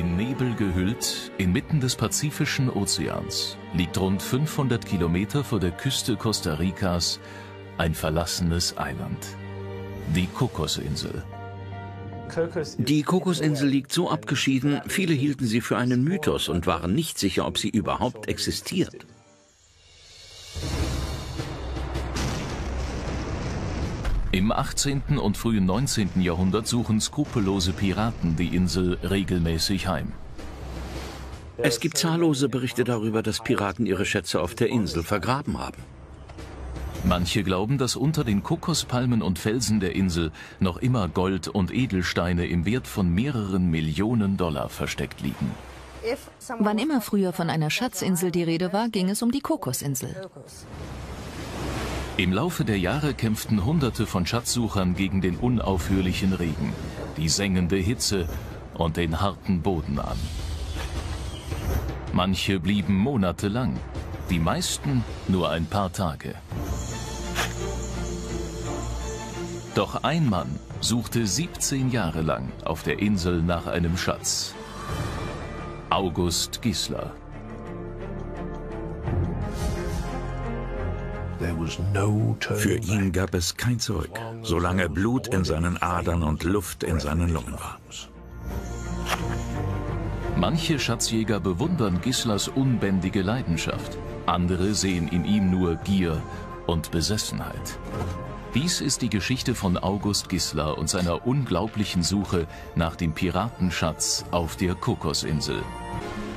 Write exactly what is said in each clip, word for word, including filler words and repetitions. in Nebel gehüllt, inmitten des Pazifischen Ozeans, liegt rund fünfhundert Kilometer vor der Küste Costa Ricas ein verlassenes Eiland, die Kokosinsel. Die Kokosinsel liegt so abgeschieden, viele hielten sie für einen Mythos und waren nicht sicher, ob sie überhaupt existiert. Im achtzehnten und frühen neunzehnten Jahrhundert suchen skrupellose Piraten die Insel regelmäßig heim. Es gibt zahllose Berichte darüber, dass Piraten ihre Schätze auf der Insel vergraben haben. Manche glauben, dass unter den Kokospalmen und Felsen der Insel noch immer Gold und Edelsteine im Wert von mehreren Millionen Dollar versteckt liegen. Wann immer früher von einer Schatzinsel die Rede war, ging es um die Kokosinsel. Im Laufe der Jahre kämpften Hunderte von Schatzsuchern gegen den unaufhörlichen Regen, die sengende Hitze und den harten Boden an. Manche blieben monatelang, die meisten nur ein paar Tage. Doch ein Mann suchte siebzehn Jahre lang auf der Insel nach einem Schatz. August Gissler. Für ihn gab es kein Zurück, solange Blut in seinen Adern und Luft in seinen Lungen war. Manche Schatzjäger bewundern Gisslers unbändige Leidenschaft, andere sehen in ihm nur Gier und Besessenheit. Dies ist die Geschichte von August Gissler und seiner unglaublichen Suche nach dem Piratenschatz auf der Kokosinsel.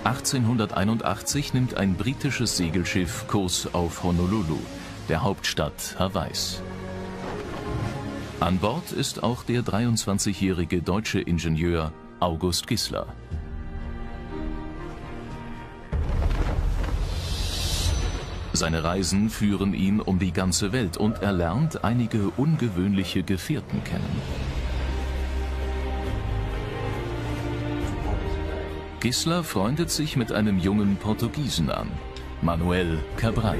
achtzehnhunderteinundachtzig nimmt ein britisches Segelschiff Kurs auf Honolulu, der Hauptstadt Hawaiis. An Bord ist auch der dreiundzwanzigjährige deutsche Ingenieur August Gissler. Seine Reisen führen ihn um die ganze Welt und er lernt einige ungewöhnliche Gefährten kennen. Gissler freundet sich mit einem jungen Portugiesen an, Manuel Cabral.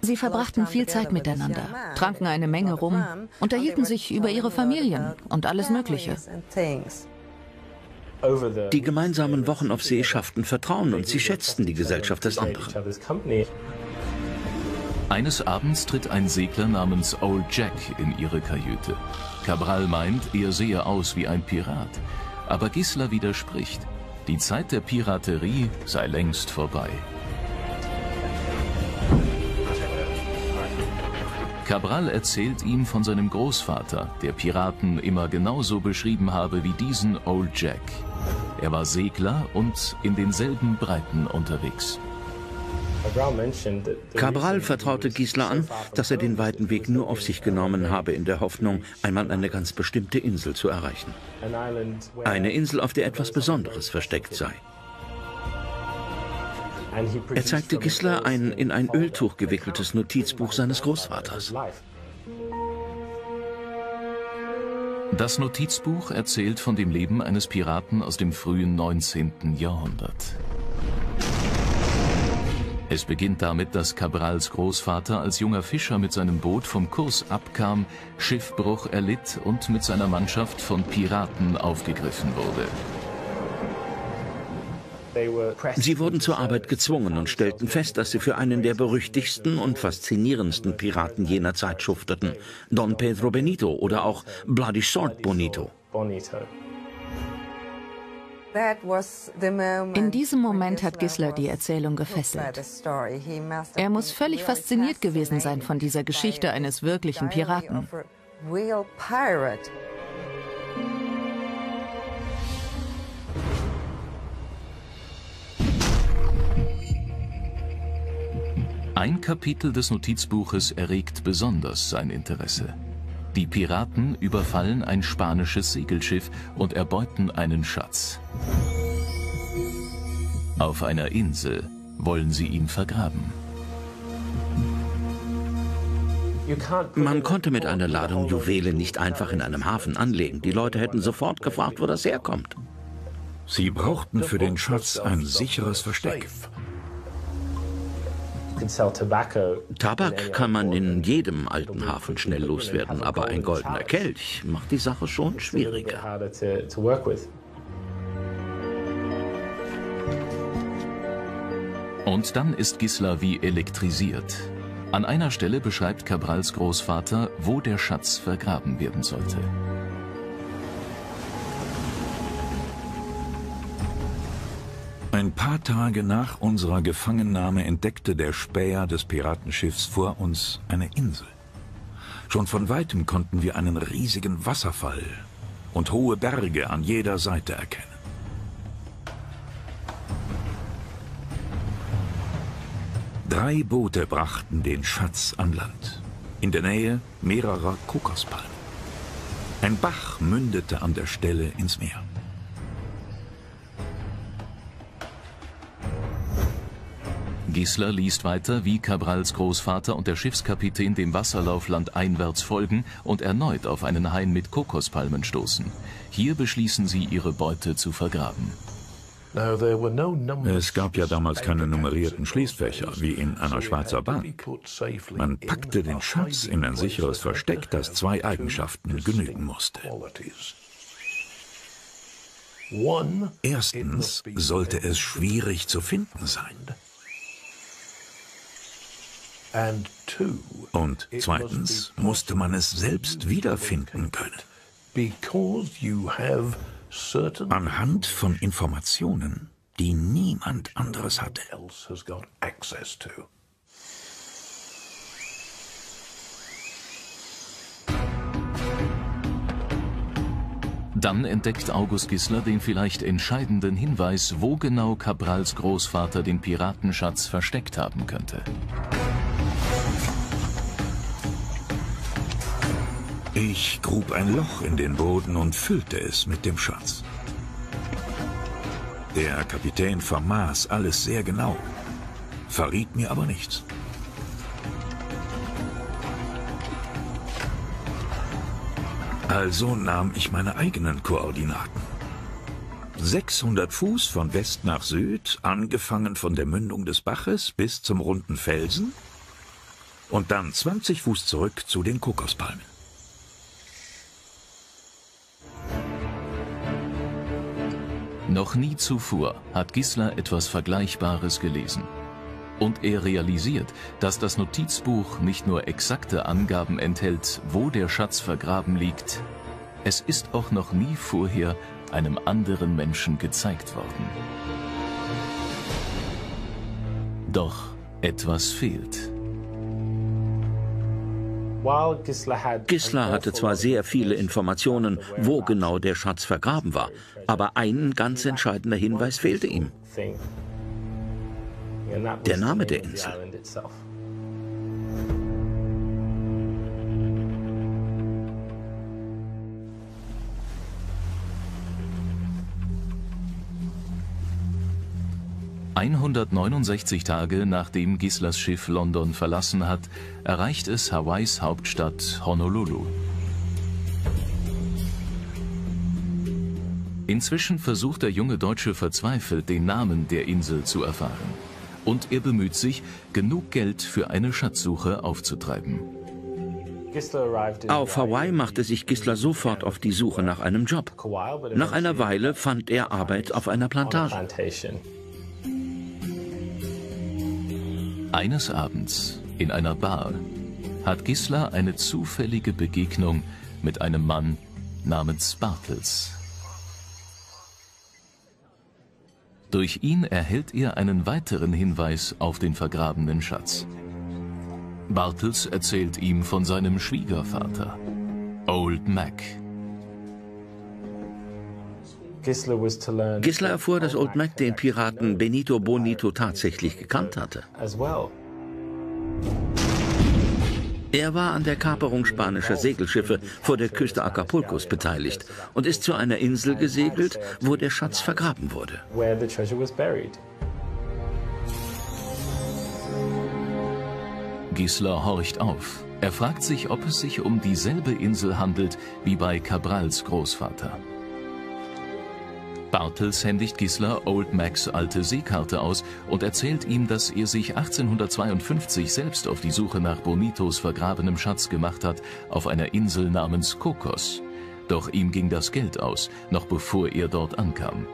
Sie verbrachten viel Zeit miteinander, tranken eine Menge rum, unterhielten sich über ihre Familien und alles Mögliche. Die gemeinsamen Wochen auf See schafften Vertrauen und sie schätzten die Gesellschaft des anderen. Eines Abends tritt ein Segler namens Old Jack in ihre Kajüte. Cabral meint, er sehe aus wie ein Pirat, aber Gissler widerspricht. Die Zeit der Piraterie sei längst vorbei. Cabral erzählt ihm von seinem Großvater, der Piraten immer genauso beschrieben habe wie diesen Old Jack. Er war Segler und in denselben Breiten unterwegs. Cabral vertraute Gissler an, dass er den weiten Weg nur auf sich genommen habe, in der Hoffnung, einmal eine ganz bestimmte Insel zu erreichen. Eine Insel, auf der etwas Besonderes versteckt sei. Er zeigte Gissler ein in ein Öltuch gewickeltes Notizbuch seines Großvaters. Das Notizbuch erzählt von dem Leben eines Piraten aus dem frühen neunzehnten Jahrhundert. Es beginnt damit, dass Cabrals Großvater als junger Fischer mit seinem Boot vom Kurs abkam, Schiffbruch erlitt und mit seiner Mannschaft von Piraten aufgegriffen wurde. Sie wurden zur Arbeit gezwungen und stellten fest, dass sie für einen der berüchtigsten und faszinierendsten Piraten jener Zeit schufteten, Don Pedro Benito oder auch Bloody Short Bonito. In diesem Moment hat Gissler die Erzählung gefesselt. Er muss völlig fasziniert gewesen sein von dieser Geschichte eines wirklichen Piraten. Ein Kapitel des Notizbuches erregt besonders sein Interesse. Die Piraten überfallen ein spanisches Segelschiff und erbeuten einen Schatz. Auf einer Insel wollen sie ihn vergraben. Man konnte mit einer Ladung Juwelen nicht einfach in einem Hafen anlegen. Die Leute hätten sofort gefragt, wo das herkommt. Sie brauchten für den Schatz ein sicheres Versteck. Tabak kann man in jedem alten Hafen schnell loswerden, aber ein goldener Kelch macht die Sache schon schwieriger. Und dann ist Gissler wie elektrisiert. An einer Stelle beschreibt Cabrals Großvater, wo der Schatz vergraben werden sollte. Ein paar Tage nach unserer Gefangennahme entdeckte der Späher des Piratenschiffs vor uns eine Insel. Schon von Weitem konnten wir einen riesigen Wasserfall und hohe Berge an jeder Seite erkennen. Drei Boote brachten den Schatz an Land, in der Nähe mehrerer Kokospalmen. Ein Bach mündete an der Stelle ins Meer. Gissler liest weiter, wie Cabrals Großvater und der Schiffskapitän dem Wasserlauf landeinwärts folgen und erneut auf einen Hain mit Kokospalmen stoßen. Hier beschließen sie, ihre Beute zu vergraben. Es gab ja damals keine nummerierten Schließfächer, wie in einer Schweizer Bank. Man packte den Schatz in ein sicheres Versteck, das zwei Eigenschaften genügen musste. Erstens sollte es schwierig zu finden sein. Und zweitens musste man es selbst wiederfinden können. Anhand von Informationen, die niemand anderes hatte. Dann entdeckt August Gissler den vielleicht entscheidenden Hinweis, wo genau Cabrals Großvater den Piratenschatz versteckt haben könnte. Ich grub ein Loch in den Boden und füllte es mit dem Schatz. Der Kapitän vermaß alles sehr genau, verriet mir aber nichts. Also nahm ich meine eigenen Koordinaten. sechshundert Fuß von West nach Süd, angefangen von der Mündung des Baches bis zum runden Felsen und dann zwanzig Fuß zurück zu den Kokospalmen. Noch nie zuvor hat Gissler etwas Vergleichbares gelesen. Und er realisiert, dass das Notizbuch nicht nur exakte Angaben enthält, wo der Schatz vergraben liegt. Es ist auch noch nie vorher einem anderen Menschen gezeigt worden. Doch etwas fehlt. Gissler hatte zwar sehr viele Informationen, wo genau der Schatz vergraben war, aber ein ganz entscheidender Hinweis fehlte ihm. Der Name der Insel. hundertneunundsechzig Tage nachdem Gisslers Schiff London verlassen hat, erreicht es Hawaiis Hauptstadt Honolulu. Inzwischen versucht der junge Deutsche verzweifelt, den Namen der Insel zu erfahren. Und er bemüht sich, genug Geld für eine Schatzsuche aufzutreiben. Auf Hawaii machte sich Gissler sofort auf die Suche nach einem Job. Nach einer Weile fand er Arbeit auf einer Plantage. Eines Abends, in einer Bar, hat Gissler eine zufällige Begegnung mit einem Mann namens Bartels. Durch ihn erhält er einen weiteren Hinweis auf den vergrabenen Schatz. Bartels erzählt ihm von seinem Schwiegervater, Old Mac. Gissler erfuhr, dass Old Mac den Piraten Benito Bonito tatsächlich gekannt hatte. Er war an der Kaperung spanischer Segelschiffe vor der Küste Acapulcos beteiligt und ist zu einer Insel gesegelt, wo der Schatz vergraben wurde. Gissler horcht auf. Er fragt sich, ob es sich um dieselbe Insel handelt wie bei Cabrals Großvater. Bartels händigt Gissler Old Macs alte Seekarte aus und erzählt ihm, dass er sich achtzehnhundertzweiundfünfzig selbst auf die Suche nach Bonitos vergrabenem Schatz gemacht hat, auf einer Insel namens Kokos. Doch ihm ging das Geld aus, noch bevor er dort ankam.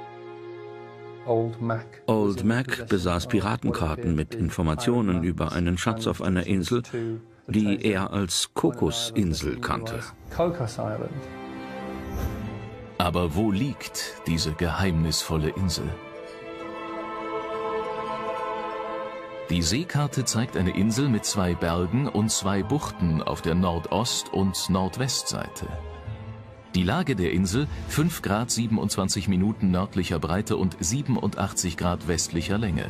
Old Mac. Old Mac besaß Piratenkarten mit Informationen über einen Schatz auf einer Insel, die er als Kokosinsel kannte. Aber wo liegt diese geheimnisvolle Insel? Die Seekarte zeigt eine Insel mit zwei Bergen und zwei Buchten auf der Nordost- und Nordwestseite. Die Lage der Insel, fünf Grad siebenundzwanzig Minuten nördlicher Breite und siebenundachtzig Grad westlicher Länge.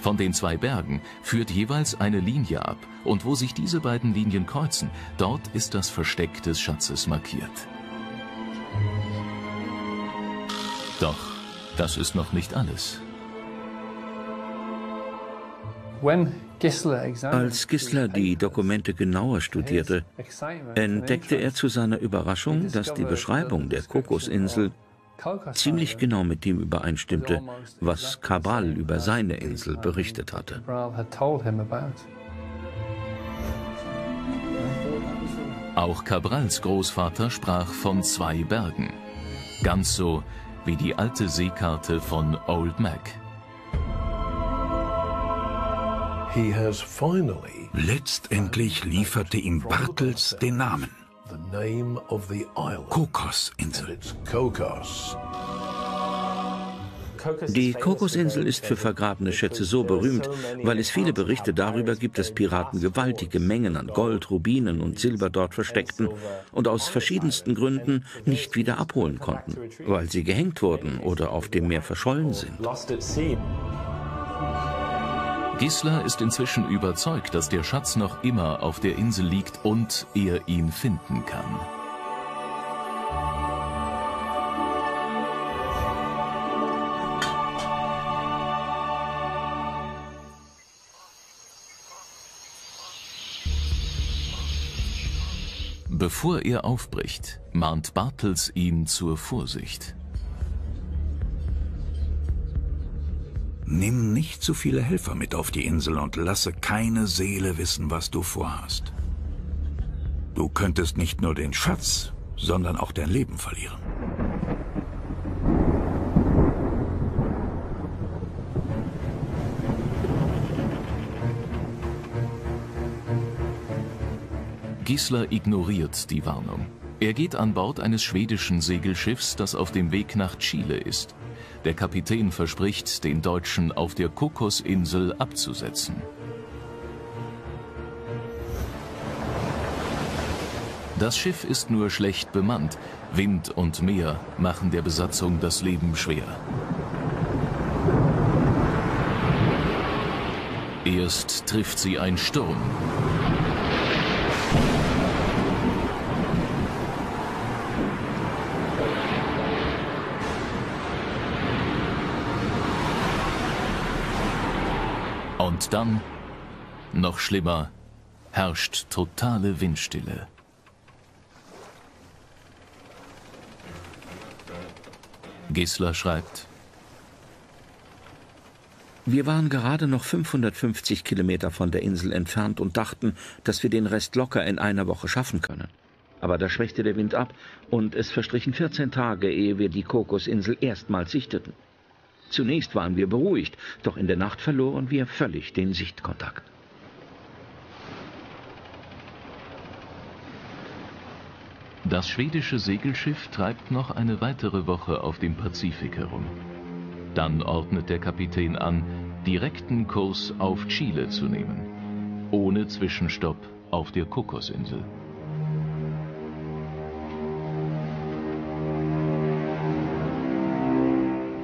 Von den zwei Bergen führt jeweils eine Linie ab, und wo sich diese beiden Linien kreuzen, dort ist das Versteck des Schatzes markiert. Doch das ist noch nicht alles. Als Gissler die Dokumente genauer studierte, entdeckte er zu seiner Überraschung, dass die Beschreibung der Kokosinsel ziemlich genau mit dem übereinstimmte, was Cabral über seine Insel berichtet hatte. Auch Cabrals Großvater sprach von zwei Bergen, ganz so wie die alte Seekarte von Old Mac. Letztendlich lieferte ihm Bartels den Namen. Kokosinsel. Die Kokosinsel ist für vergrabene Schätze so berühmt, weil es viele Berichte darüber gibt, dass Piraten gewaltige Mengen an Gold, Rubinen und Silber dort versteckten und aus verschiedensten Gründen nicht wieder abholen konnten, weil sie gehängt wurden oder auf dem Meer verschollen sind. Gissler ist inzwischen überzeugt, dass der Schatz noch immer auf der Insel liegt und er ihn finden kann. Bevor er aufbricht, mahnt Bartels ihn zur Vorsicht. Nimm nicht zu viele Helfer mit auf die Insel und lasse keine Seele wissen, was du vorhast. Du könntest nicht nur den Schatz, sondern auch dein Leben verlieren. Gissler ignoriert die Warnung. Er geht an Bord eines schwedischen Segelschiffs, das auf dem Weg nach Chile ist. Der Kapitän verspricht, den Deutschen auf der Kokosinsel abzusetzen. Das Schiff ist nur schlecht bemannt. Wind und Meer machen der Besatzung das Leben schwer. Erst trifft sie ein Sturm. Und dann, noch schlimmer, herrscht totale Windstille. Gissler schreibt: Wir waren gerade noch fünfhundertfünfzig Kilometer von der Insel entfernt und dachten, dass wir den Rest locker in einer Woche schaffen können. Aber da schwächte der Wind ab und es verstrichen vierzehn Tage, ehe wir die Kokosinsel erstmals sichteten. Zunächst waren wir beruhigt, doch in der Nacht verloren wir völlig den Sichtkontakt. Das schwedische Segelschiff treibt noch eine weitere Woche auf dem Pazifik herum. Dann ordnet der Kapitän an, direkten Kurs auf Chile zu nehmen, ohne Zwischenstopp auf der Kokosinsel.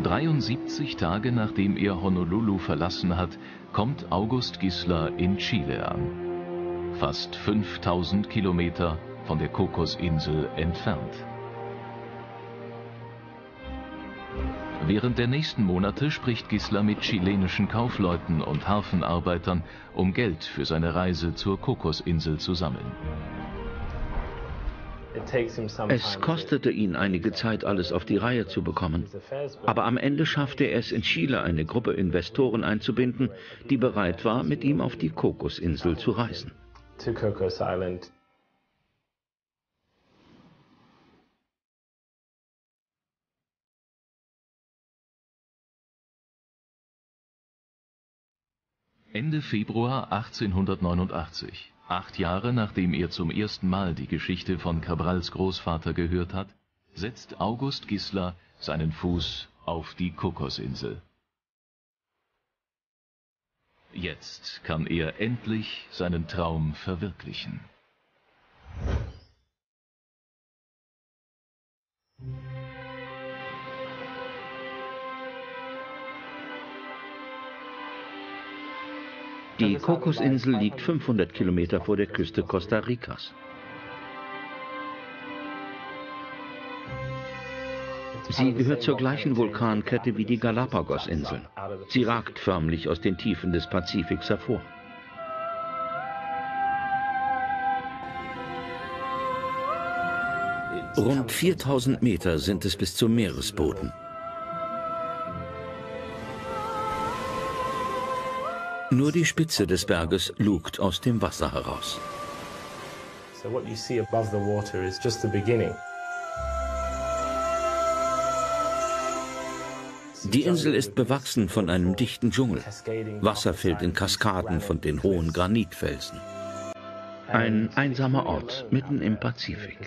dreiundsiebzig Tage nachdem er Honolulu verlassen hat, kommt August Gissler in Chile an. Fast fünftausend Kilometer von der Kokosinsel entfernt. Während der nächsten Monate spricht Gissler mit chilenischen Kaufleuten und Hafenarbeitern, um Geld für seine Reise zur Kokosinsel zu sammeln. Es kostete ihn einige Zeit, alles auf die Reihe zu bekommen. Aber am Ende schaffte er es in Chile, eine Gruppe Investoren einzubinden, die bereit war, mit ihm auf die Kokosinsel zu reisen. Ende Februar achtzehnhundertneunundachtzig, acht Jahre nachdem er zum ersten Mal die Geschichte von Cabrals Großvater gehört hat, setzt August Gissler seinen Fuß auf die Kokosinsel. Jetzt kann er endlich seinen Traum verwirklichen. Die Kokosinsel liegt fünfhundert Kilometer vor der Küste Costa Ricas. Sie gehört zur gleichen Vulkankette wie die Galapagos-Inseln. Sie ragt förmlich aus den Tiefen des Pazifiks hervor. Rund viertausend Meter sind es bis zum Meeresboden. Nur die Spitze des Berges lugt aus dem Wasser heraus. Die Insel ist bewachsen von einem dichten Dschungel. Wasser fällt in Kaskaden von den hohen Granitfelsen. Ein einsamer Ort mitten im Pazifik.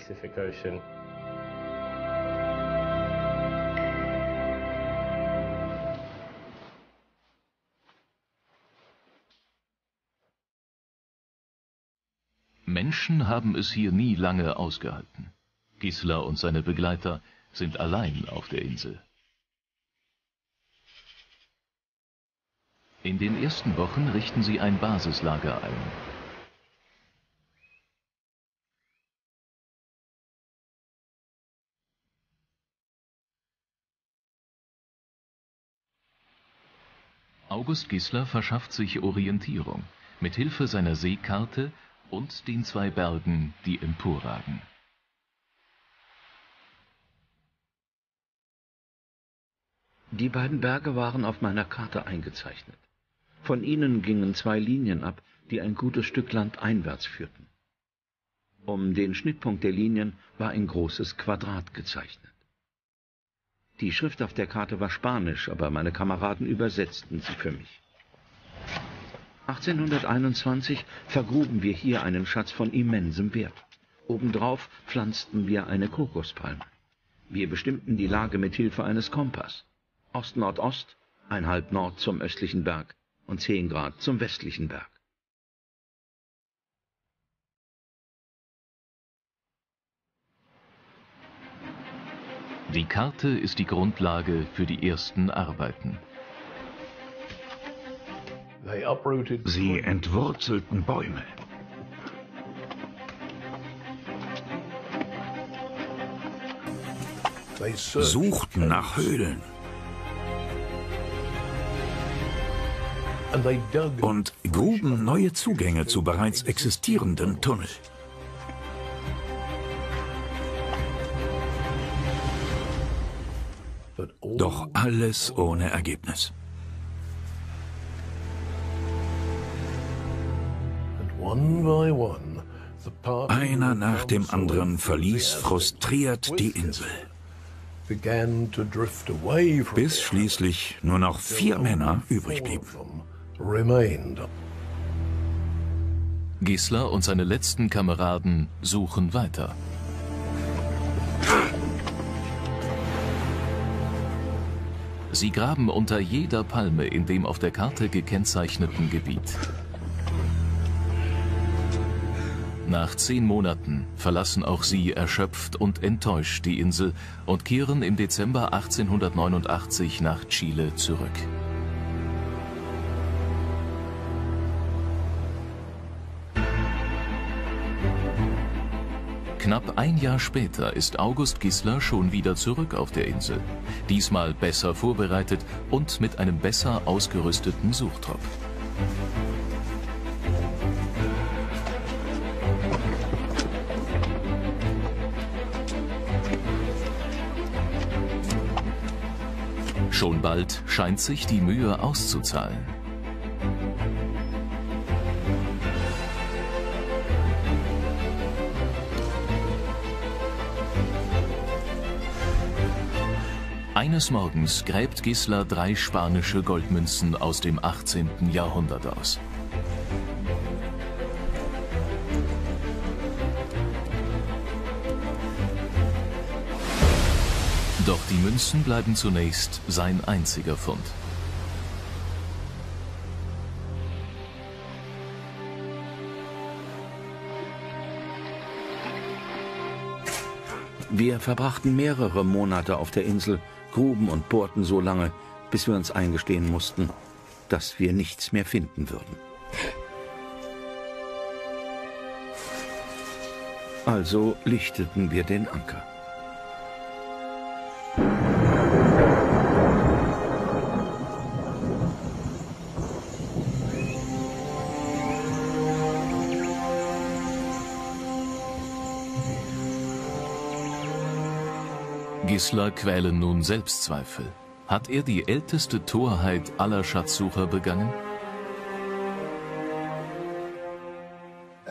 Menschen haben es hier nie lange ausgehalten. Gissler und seine Begleiter sind allein auf der Insel. In den ersten Wochen richten sie ein Basislager ein. August Gissler verschafft sich Orientierung mit Hilfe seiner Seekarte und den zwei Bergen, die emporragen. Die beiden Berge waren auf meiner Karte eingezeichnet. Von ihnen gingen zwei Linien ab, die ein gutes Stück Land einwärts führten. Um den Schnittpunkt der Linien war ein großes Quadrat gezeichnet. Die Schrift auf der Karte war Spanisch, aber meine Kameraden übersetzten sie für mich. achtzehnhunderteinundzwanzig vergruben wir hier einen Schatz von immensem Wert. Obendrauf pflanzten wir eine Kokospalme. Wir bestimmten die Lage mit Hilfe eines Kompass. Ost-Nord-Ost, einhalb Nord zum östlichen Berg und zehn Grad zum westlichen Berg. Die Karte ist die Grundlage für die ersten Arbeiten. Sie entwurzelten Bäume. Suchten nach Höhlen. Und gruben neue Zugänge zu bereits existierenden Tunneln. Doch alles ohne Ergebnis. Einer nach dem anderen verließ frustriert die Insel, bis schließlich nur noch vier Männer übrig blieben. Gissler und seine letzten Kameraden suchen weiter. Sie graben unter jeder Palme in dem auf der Karte gekennzeichneten Gebiet. Nach zehn Monaten verlassen auch sie erschöpft und enttäuscht die Insel und kehren im Dezember achtzehnhundertneunundachtzig nach Chile zurück. Knapp ein Jahr später ist August Gissler schon wieder zurück auf der Insel. Diesmal besser vorbereitet und mit einem besser ausgerüsteten Suchtrupp. Schon bald scheint sich die Mühe auszuzahlen. Eines Morgens gräbt Gissler drei spanische Goldmünzen aus dem achtzehnten Jahrhundert aus. Doch die Münzen bleiben zunächst sein einziger Fund. Wir verbrachten mehrere Monate auf der Insel, gruben und bohrten so lange, bis wir uns eingestehen mussten, dass wir nichts mehr finden würden. Also lichteten wir den Anker. Gissler quälen nun Selbstzweifel. Hat er die älteste Torheit aller Schatzsucher begangen?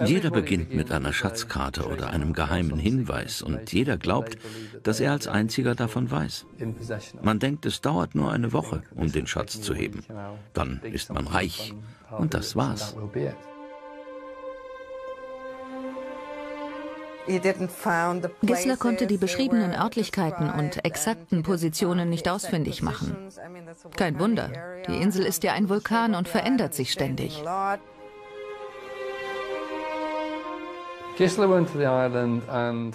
Jeder beginnt mit einer Schatzkarte oder einem geheimen Hinweis und jeder glaubt, dass er als einziger davon weiß. Man denkt, es dauert nur eine Woche, um den Schatz zu heben. Dann ist man reich und das war's. Gissler konnte die beschriebenen Örtlichkeiten und exakten Positionen nicht ausfindig machen. Kein Wunder, die Insel ist ja ein Vulkan und verändert sich ständig.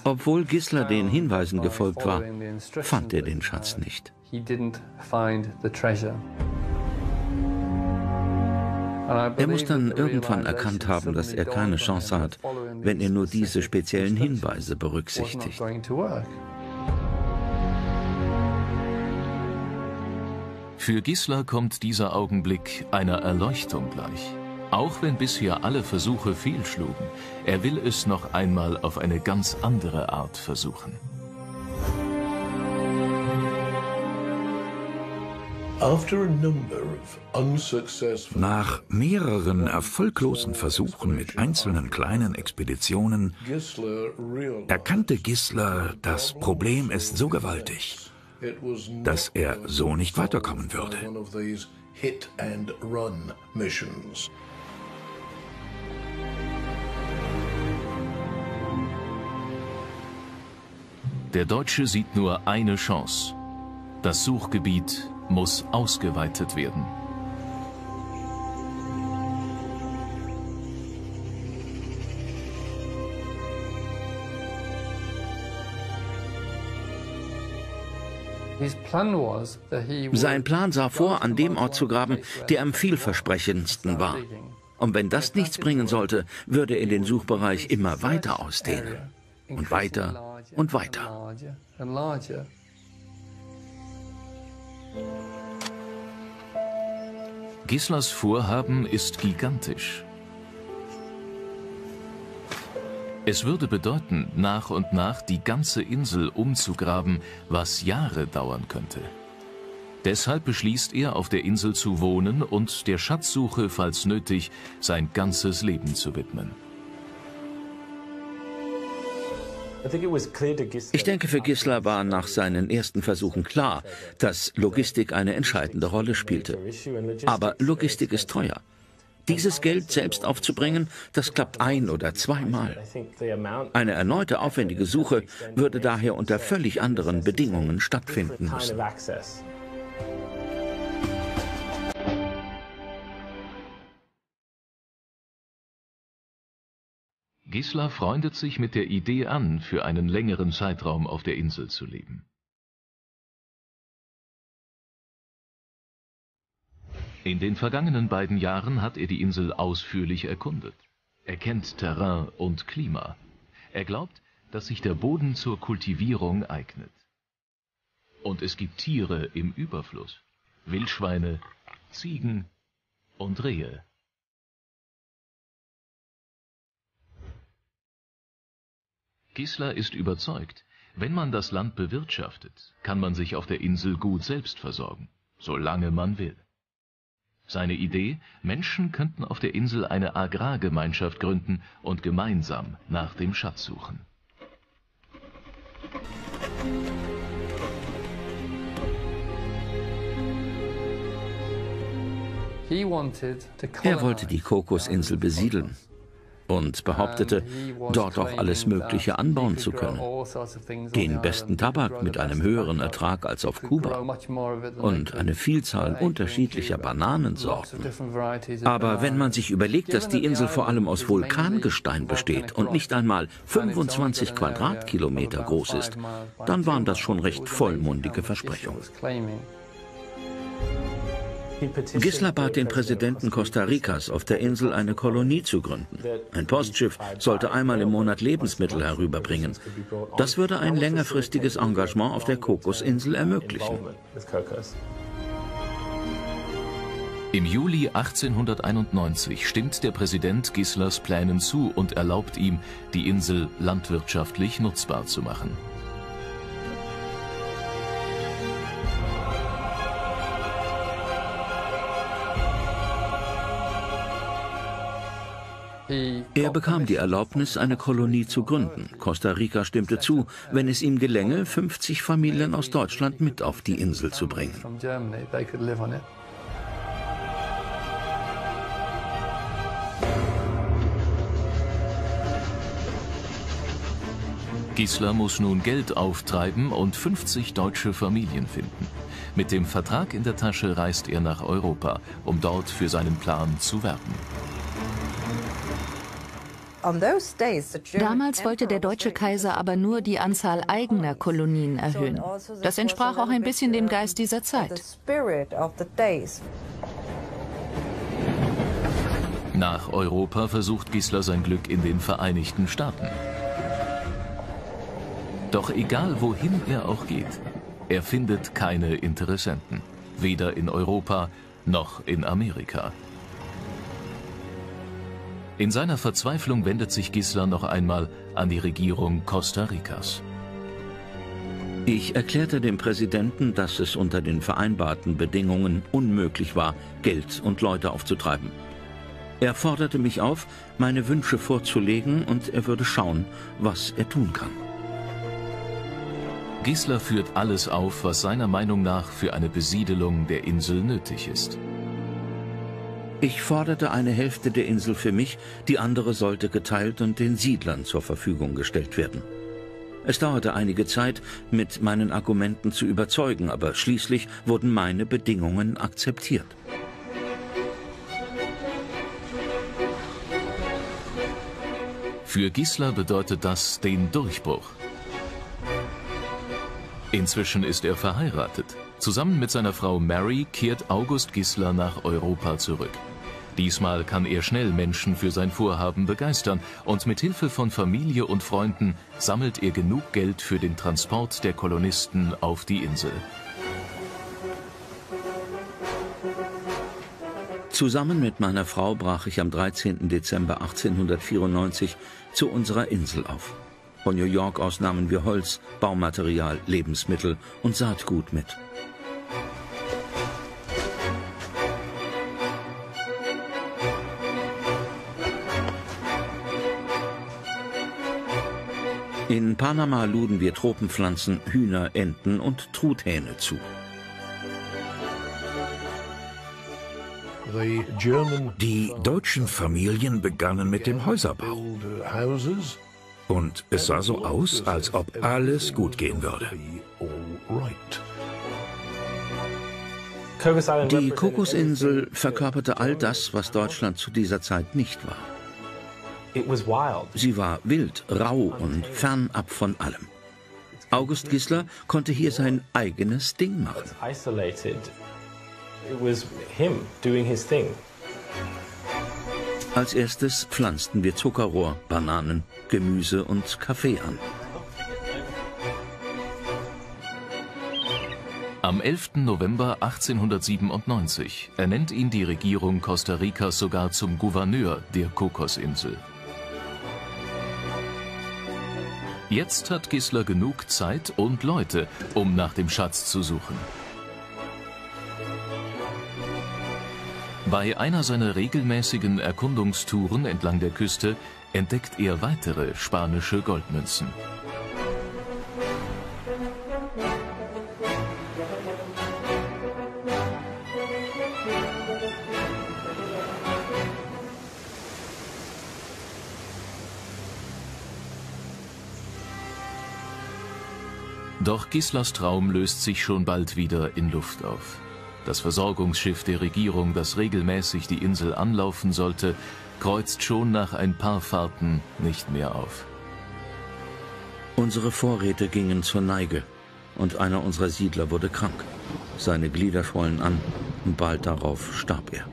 Obwohl Gissler den Hinweisen gefolgt war, fand er den Schatz nicht. Er muss dann irgendwann erkannt haben, dass er keine Chance hat, wenn er nur diese speziellen Hinweise berücksichtigt. Für Gissler kommt dieser Augenblick einer Erleuchtung gleich. Auch wenn bisher alle Versuche fehlschlugen, er will es noch einmal auf eine ganz andere Art versuchen. Nach mehreren erfolglosen Versuchen mit einzelnen kleinen Expeditionen erkannte Gissler, das Problem ist so gewaltig, dass er so nicht weiterkommen würde. Der Deutsche sieht nur eine Chance. Das Suchgebiet muss ausgeweitet werden. Sein Plan sah vor, an dem Ort zu graben, der am vielversprechendsten war. Und wenn das nichts bringen sollte, würde er den Suchbereich immer weiter ausdehnen. Und weiter und weiter. Gisslers Vorhaben ist gigantisch. Es würde bedeuten, nach und nach die ganze Insel umzugraben, was Jahre dauern könnte. Deshalb beschließt er, auf der Insel zu wohnen und der Schatzsuche, falls nötig, sein ganzes Leben zu widmen. Ich denke, für Gissler war nach seinen ersten Versuchen klar, dass Logistik eine entscheidende Rolle spielte. Aber Logistik ist teuer. Dieses Geld selbst aufzubringen, das klappt ein- oder zweimal. Eine erneute aufwendige Suche würde daher unter völlig anderen Bedingungen stattfinden müssen. Gissler freundet sich mit der Idee an, für einen längeren Zeitraum auf der Insel zu leben. In den vergangenen beiden Jahren hat er die Insel ausführlich erkundet. Er kennt Terrain und Klima. Er glaubt, dass sich der Boden zur Kultivierung eignet. Und es gibt Tiere im Überfluss: Wildschweine, Ziegen und Rehe. Gissler ist überzeugt, wenn man das Land bewirtschaftet, kann man sich auf der Insel gut selbst versorgen. solange man will. Seine Idee, Menschen könnten auf der Insel eine Agrargemeinschaft gründen und gemeinsam nach dem Schatz suchen. Er wollte die Kokosinsel besiedeln und behauptete, dort auch alles Mögliche anbauen zu können. Den besten Tabak mit einem höheren Ertrag als auf Kuba und eine Vielzahl unterschiedlicher Bananensorten. Aber wenn man sich überlegt, dass die Insel vor allem aus Vulkangestein besteht und nicht einmal fünfundzwanzig Quadratkilometer groß ist, dann waren das schon recht vollmundige Versprechungen. Gissler bat den Präsidenten Costa Ricas, auf der Insel eine Kolonie zu gründen. Ein Postschiff sollte einmal im Monat Lebensmittel herüberbringen. Das würde ein längerfristiges Engagement auf der Kokosinsel ermöglichen. Im Juli achtzehnhunderteinundneunzig stimmt der Präsident Gisslers Plänen zu und erlaubt ihm, die Insel landwirtschaftlich nutzbar zu machen. Er bekam die Erlaubnis, eine Kolonie zu gründen. Costa Rica stimmte zu, wenn es ihm gelänge, fünfzig Familien aus Deutschland mit auf die Insel zu bringen. Gissler muss nun Geld auftreiben und fünfzig deutsche Familien finden. Mit dem Vertrag in der Tasche reist er nach Europa, um dort für seinen Plan zu werben. Damals wollte der deutsche Kaiser aber nur die Anzahl eigener Kolonien erhöhen. Das entsprach auch ein bisschen dem Geist dieser Zeit. Nach Europa versucht Gissler sein Glück in den Vereinigten Staaten. Doch egal, wohin er auch geht, er findet keine Interessenten. Weder in Europa noch in Amerika. In seiner Verzweiflung wendet sich Gissler noch einmal an die Regierung Costa Ricas. Ich erklärte dem Präsidenten, dass es unter den vereinbarten Bedingungen unmöglich war, Geld und Leute aufzutreiben. Er forderte mich auf, meine Wünsche vorzulegen, und er würde schauen, was er tun kann. Gissler führt alles auf, was seiner Meinung nach für eine Besiedelung der Insel nötig ist. Ich forderte eine Hälfte der Insel für mich, die andere sollte geteilt und den Siedlern zur Verfügung gestellt werden. Es dauerte einige Zeit, mit meinen Argumenten zu überzeugen, aber schließlich wurden meine Bedingungen akzeptiert. Für Gissler bedeutet das den Durchbruch. Inzwischen ist er verheiratet. Zusammen mit seiner Frau Mary kehrt August Gissler nach Europa zurück. Diesmal kann er schnell Menschen für sein Vorhaben begeistern, und mit Hilfe von Familie und Freunden sammelt er genug Geld für den Transport der Kolonisten auf die Insel. Zusammen mit meiner Frau brach ich am dreizehnten Dezember achtzehnhundertvierundneunzig zu unserer Insel auf. Von New York aus nahmen wir Holz, Baumaterial, Lebensmittel und Saatgut mit. In Panama luden wir Tropenpflanzen, Hühner, Enten und Truthähne zu. Die deutschen Familien begannen mit dem Häuserbau. Und es sah so aus, als ob alles gut gehen würde. Die Kokosinsel verkörperte all das, was Deutschland zu dieser Zeit nicht war. Sie war wild, rau und fernab von allem. August Gissler konnte hier sein eigenes Ding machen. Als erstes pflanzten wir Zuckerrohr, Bananen, Gemüse und Kaffee an. Am elften November achtzehnhundertsiebenundneunzig ernennt ihn die Regierung Costa Ricas sogar zum Gouverneur der Kokosinsel. Jetzt hat Gissler genug Zeit und Leute, um nach dem Schatz zu suchen. Bei einer seiner regelmäßigen Erkundungstouren entlang der Küste entdeckt er weitere spanische Goldmünzen. Doch Gisslers Traum löst sich schon bald wieder in Luft auf. Das Versorgungsschiff der Regierung, das regelmäßig die Insel anlaufen sollte, kreuzt schon nach ein paar Fahrten nicht mehr auf. Unsere Vorräte gingen zur Neige und einer unserer Siedler wurde krank. Seine Glieder schwollen an und bald darauf starb er.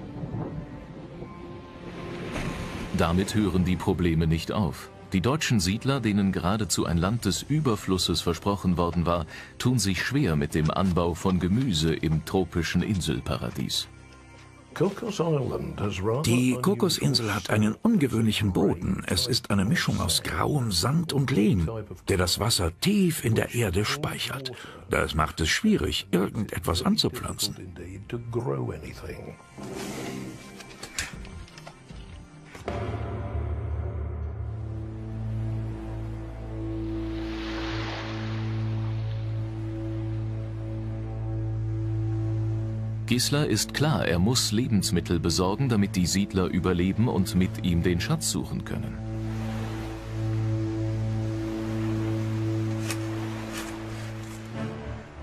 Damit hören die Probleme nicht auf. Die deutschen Siedler, denen geradezu ein Land des Überflusses versprochen worden war, tun sich schwer mit dem Anbau von Gemüse im tropischen Inselparadies. Die Kokosinsel hat einen ungewöhnlichen Boden. Es ist eine Mischung aus grauem Sand und Lehm, der das Wasser tief in der Erde speichert. Das macht es schwierig, irgendetwas anzupflanzen. Gissler ist klar, er muss Lebensmittel besorgen, damit die Siedler überleben und mit ihm den Schatz suchen können.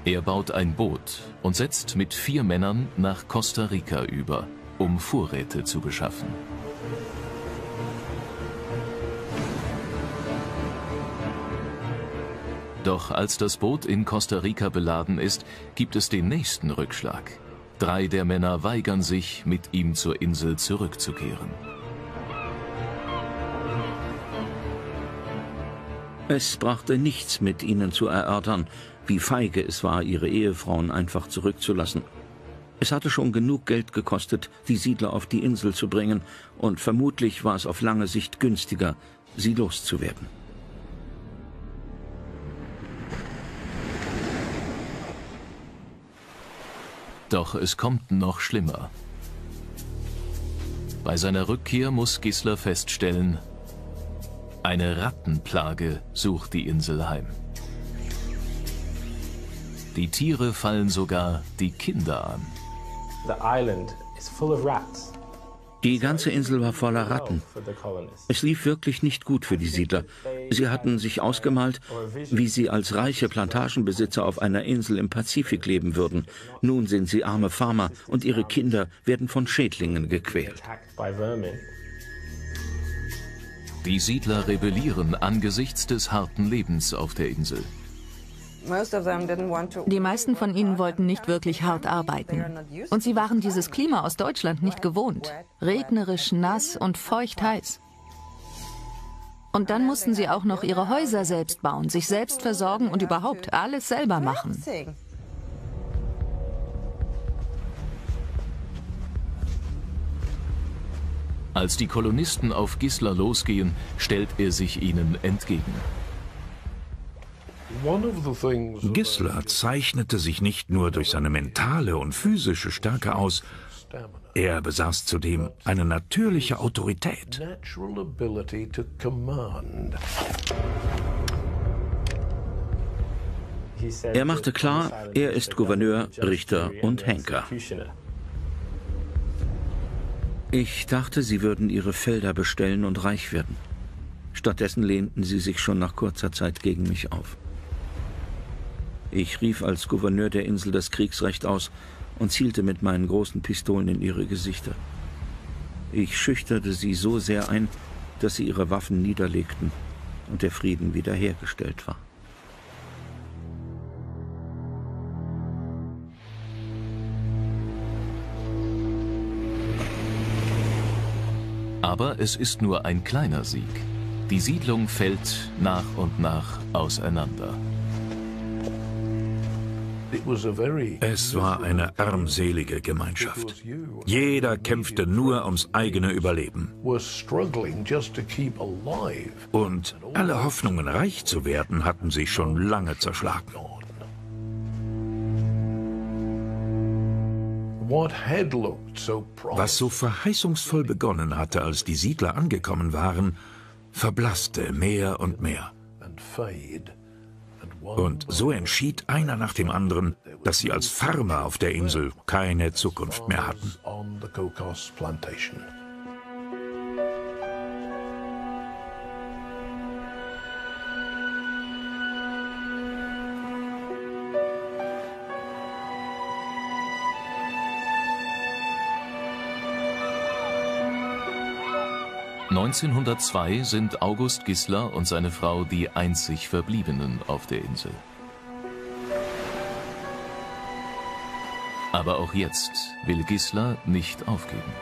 Er baut ein Boot und setzt mit vier Männern nach Costa Rica über, um Vorräte zu beschaffen. Doch als das Boot in Costa Rica beladen ist, gibt es den nächsten Rückschlag. Drei der Männer weigern sich, mit ihm zur Insel zurückzukehren. Es brachte nichts, mit ihnen zu erörtern, wie feige es war, ihre Ehefrauen einfach zurückzulassen. Es hatte schon genug Geld gekostet, die Siedler auf die Insel zu bringen, und vermutlich war es auf lange Sicht günstiger, sie loszuwerden. Doch es kommt noch schlimmer. Bei seiner Rückkehr muss Gissler feststellen, eine Rattenplage sucht die Insel heim. Die Tiere fallen sogar die Kinder an. Die ganze Insel war voller Ratten. Es lief wirklich nicht gut für die Siedler. Sie hatten sich ausgemalt, wie sie als reiche Plantagenbesitzer auf einer Insel im Pazifik leben würden. Nun sind sie arme Farmer und ihre Kinder werden von Schädlingen gequält. Die Siedler rebellieren angesichts des harten Lebens auf der Insel. Die meisten von ihnen wollten nicht wirklich hart arbeiten. Und sie waren dieses Klima aus Deutschland nicht gewohnt. Regnerisch, nass und feucht heiß. Und dann mussten sie auch noch ihre Häuser selbst bauen, sich selbst versorgen und überhaupt alles selber machen. Als die Kolonisten auf Gissler losgehen, stellt er sich ihnen entgegen. Gissler zeichnete sich nicht nur durch seine mentale und physische Stärke aus, er besaß zudem eine natürliche Autorität. Er machte klar, er ist Gouverneur, Richter und Henker. Ich dachte, sie würden ihre Felder bestellen und reich werden. Stattdessen lehnten sie sich schon nach kurzer Zeit gegen mich auf. Ich rief als Gouverneur der Insel das Kriegsrecht aus und zielte mit meinen großen Pistolen in ihre Gesichter. Ich schüchterte sie so sehr ein, dass sie ihre Waffen niederlegten und der Frieden wiederhergestellt war. Aber es ist nur ein kleiner Sieg. Die Siedlung fällt nach und nach auseinander. Es war eine armselige Gemeinschaft. Jeder kämpfte nur ums eigene Überleben. Und alle Hoffnungen, reich zu werden, hatten sie schon lange zerschlagen. Was so verheißungsvoll begonnen hatte, als die Siedler angekommen waren, verblasste mehr und mehr. Und so entschied einer nach dem anderen, dass sie als Farmer auf der Insel keine Zukunft mehr hatten. neunzehnhundertzwei sind August Gissler und seine Frau die einzig Verbliebenen auf der Insel. Aber auch jetzt will Gissler nicht aufgeben.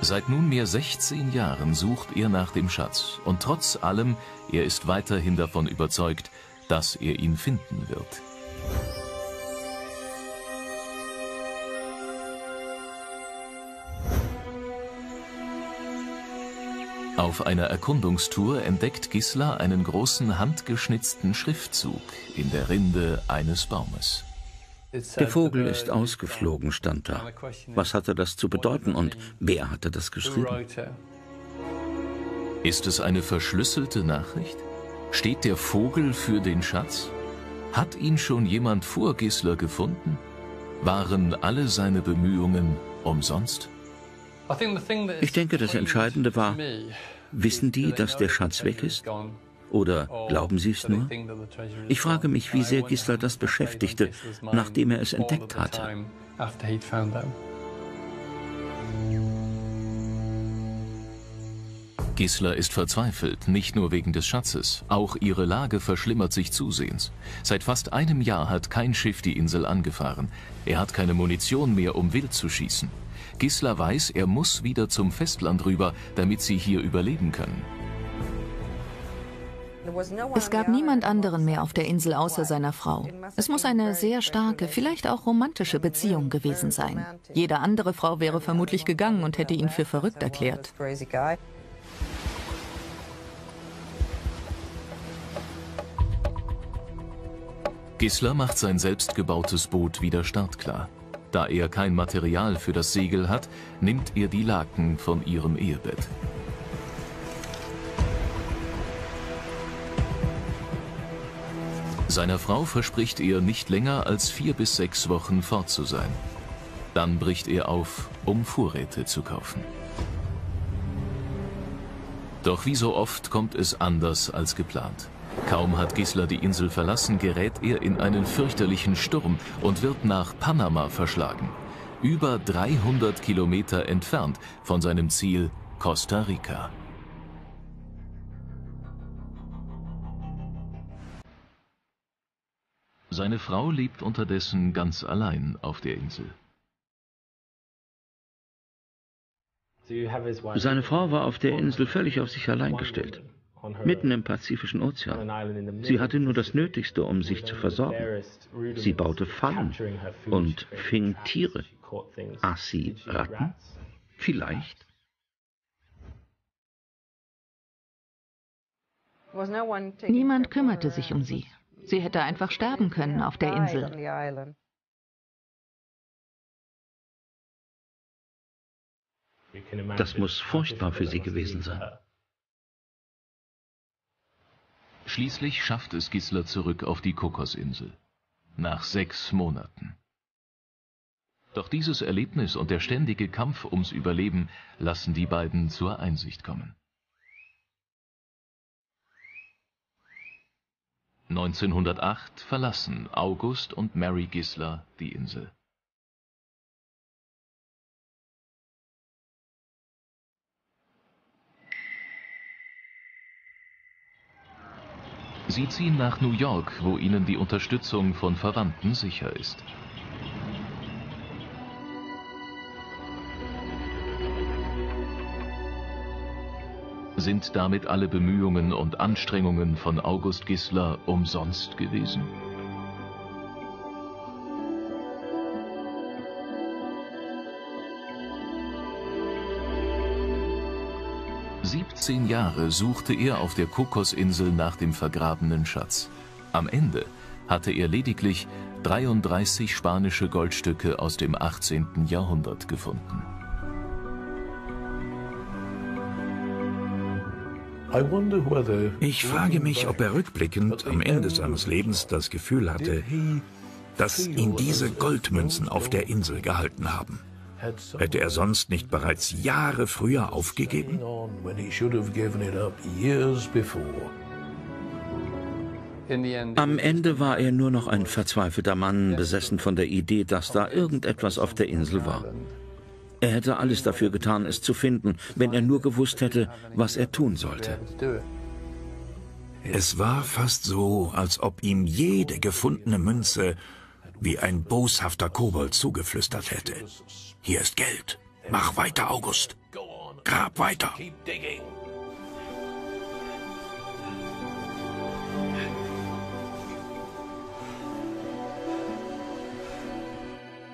Seit nunmehr sechzehn Jahren sucht er nach dem Schatz und trotz allem, er ist weiterhin davon überzeugt, dass er ihn finden wird. Auf einer Erkundungstour entdeckt Gissler einen großen handgeschnitzten Schriftzug in der Rinde eines Baumes. Der Vogel ist ausgeflogen, stand da. Was hatte das zu bedeuten und wer hatte das geschrieben? Ist es eine verschlüsselte Nachricht? Steht der Vogel für den Schatz? Hat ihn schon jemand vor Gissler gefunden? Waren alle seine Bemühungen umsonst? Ich denke, das Entscheidende war, wissen die, dass der Schatz weg ist? Oder glauben Sie es nur? Ich frage mich, wie sehr Gissler das beschäftigte, nachdem er es entdeckt hatte. Gissler ist verzweifelt, nicht nur wegen des Schatzes. Auch ihre Lage verschlimmert sich zusehends. Seit fast einem Jahr hat kein Schiff die Insel angefahren. Er hat keine Munition mehr, um wild zu schießen. Gissler weiß, er muss wieder zum Festland rüber, damit sie hier überleben können. Es gab niemand anderen mehr auf der Insel außer seiner Frau. Es muss eine sehr starke, vielleicht auch romantische Beziehung gewesen sein. Jede andere Frau wäre vermutlich gegangen und hätte ihn für verrückt erklärt. Gissler macht sein selbstgebautes Boot wieder startklar. Da er kein Material für das Segel hat, nimmt er die Laken von ihrem Ehebett. Seiner Frau verspricht er, nicht länger als vier bis sechs Wochen fort zu sein. Dann bricht er auf, um Vorräte zu kaufen. Doch wie so oft kommt es anders als geplant. Kaum hat Gissler die Insel verlassen, gerät er in einen fürchterlichen Sturm und wird nach Panama verschlagen. Über dreihundert Kilometer entfernt von seinem Ziel Costa Rica. Seine Frau lebt unterdessen ganz allein auf der Insel. Seine Frau war auf der Insel völlig auf sich allein gestellt, mitten im Pazifischen Ozean. Sie hatte nur das Nötigste, um sich zu versorgen. Sie baute Fallen und fing Tiere. Aß sie Ratten? Vielleicht. Niemand kümmerte sich um sie. Sie hätte einfach sterben können auf der Insel. Das muss furchtbar für sie gewesen sein. Schließlich schafft es Gissler zurück auf die Kokosinsel. Nach sechs Monaten. Doch dieses Erlebnis und der ständige Kampf ums Überleben lassen die beiden zur Einsicht kommen. neunzehnhundertacht verlassen August und Mary Gissler die Insel. Sie ziehen nach New York, wo ihnen die Unterstützung von Verwandten sicher ist. sind damit alle Bemühungen und Anstrengungen von August Gissler umsonst gewesen. siebzehn Jahre suchte er auf der Kokosinsel nach dem vergrabenen Schatz. Am Ende hatte er lediglich dreiunddreißig spanische Goldstücke aus dem achtzehnten Jahrhundert gefunden. Ich frage mich, ob er rückblickend am Ende seines Lebens das Gefühl hatte, dass ihn diese Goldmünzen auf der Insel gehalten haben. Hätte er sonst nicht bereits Jahre früher aufgegeben? Am Ende war er nur noch ein verzweifelter Mann, besessen von der Idee, dass da irgendetwas auf der Insel war. Er hätte alles dafür getan, es zu finden, wenn er nur gewusst hätte, was er tun sollte. Es war fast so, als ob ihm jede gefundene Münze wie ein boshafter Kobold zugeflüstert hätte. Hier ist Geld. Mach weiter, August. Grab weiter.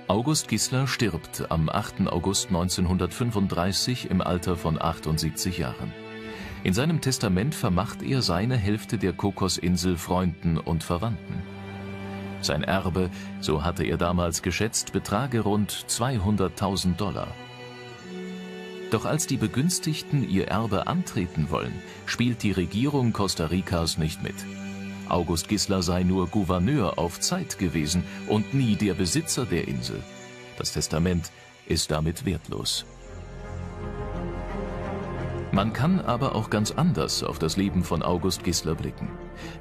August Gissler stirbt am achten August neunzehnhundertfünfunddreißig im Alter von achtundsiebzig Jahren. In seinem Testament vermacht er seine Hälfte der Kokosinsel Freunden und Verwandten. Sein Erbe, so hatte er damals geschätzt, betrage rund zweihunderttausend Dollar. Doch als die Begünstigten ihr Erbe antreten wollen, spielt die Regierung Costa Ricas nicht mit. August Gissler sei nur Gouverneur auf Zeit gewesen und nie der Besitzer der Insel. Das Testament ist damit wertlos. Man kann aber auch ganz anders auf das Leben von August Gissler blicken.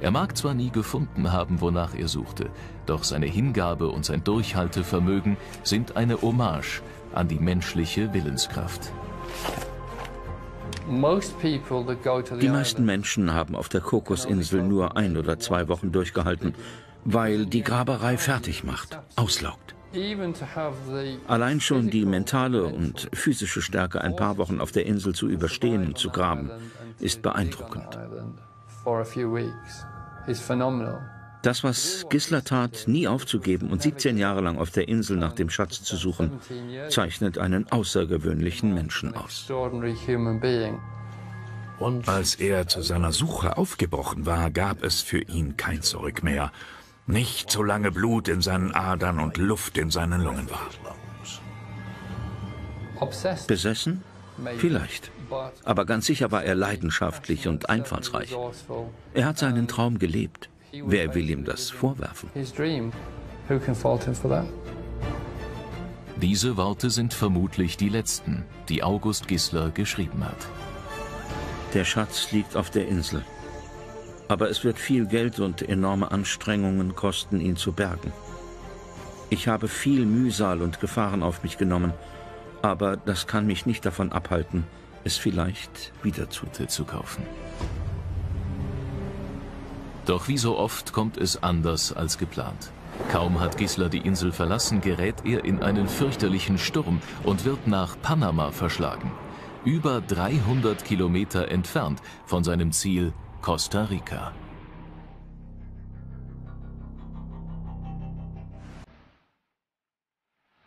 Er mag zwar nie gefunden haben, wonach er suchte, doch seine Hingabe und sein Durchhaltevermögen sind eine Hommage an die menschliche Willenskraft. Die meisten Menschen haben auf der Kokosinsel nur ein oder zwei Wochen durchgehalten, weil die Graberei fertig macht, auslaugt. Allein schon die mentale und physische Stärke, ein paar Wochen auf der Insel zu überstehen und zu graben, ist beeindruckend. Das, was Gissler tat, nie aufzugeben und siebzehn Jahre lang auf der Insel nach dem Schatz zu suchen, zeichnet einen außergewöhnlichen Menschen aus. Als er zu seiner Suche aufgebrochen war, gab es für ihn kein Zurück mehr. Nicht solange Blut in seinen Adern und Luft in seinen Lungen war. Besessen? Vielleicht. Aber ganz sicher war er leidenschaftlich und einfallsreich. Er hat seinen Traum gelebt. Wer will ihm das vorwerfen? Diese Worte sind vermutlich die letzten, die August Gissler geschrieben hat. Der Schatz liegt auf der Insel. Aber es wird viel Geld und enorme Anstrengungen kosten, ihn zu bergen. Ich habe viel Mühsal und Gefahren auf mich genommen, aber das kann mich nicht davon abhalten, es vielleicht wieder zu kaufen. Doch wie so oft kommt es anders als geplant. Kaum hat Gissler die Insel verlassen, gerät er in einen fürchterlichen Sturm und wird nach Panama verschlagen. Über dreihundert Kilometer entfernt von seinem Ziel Costa Rica.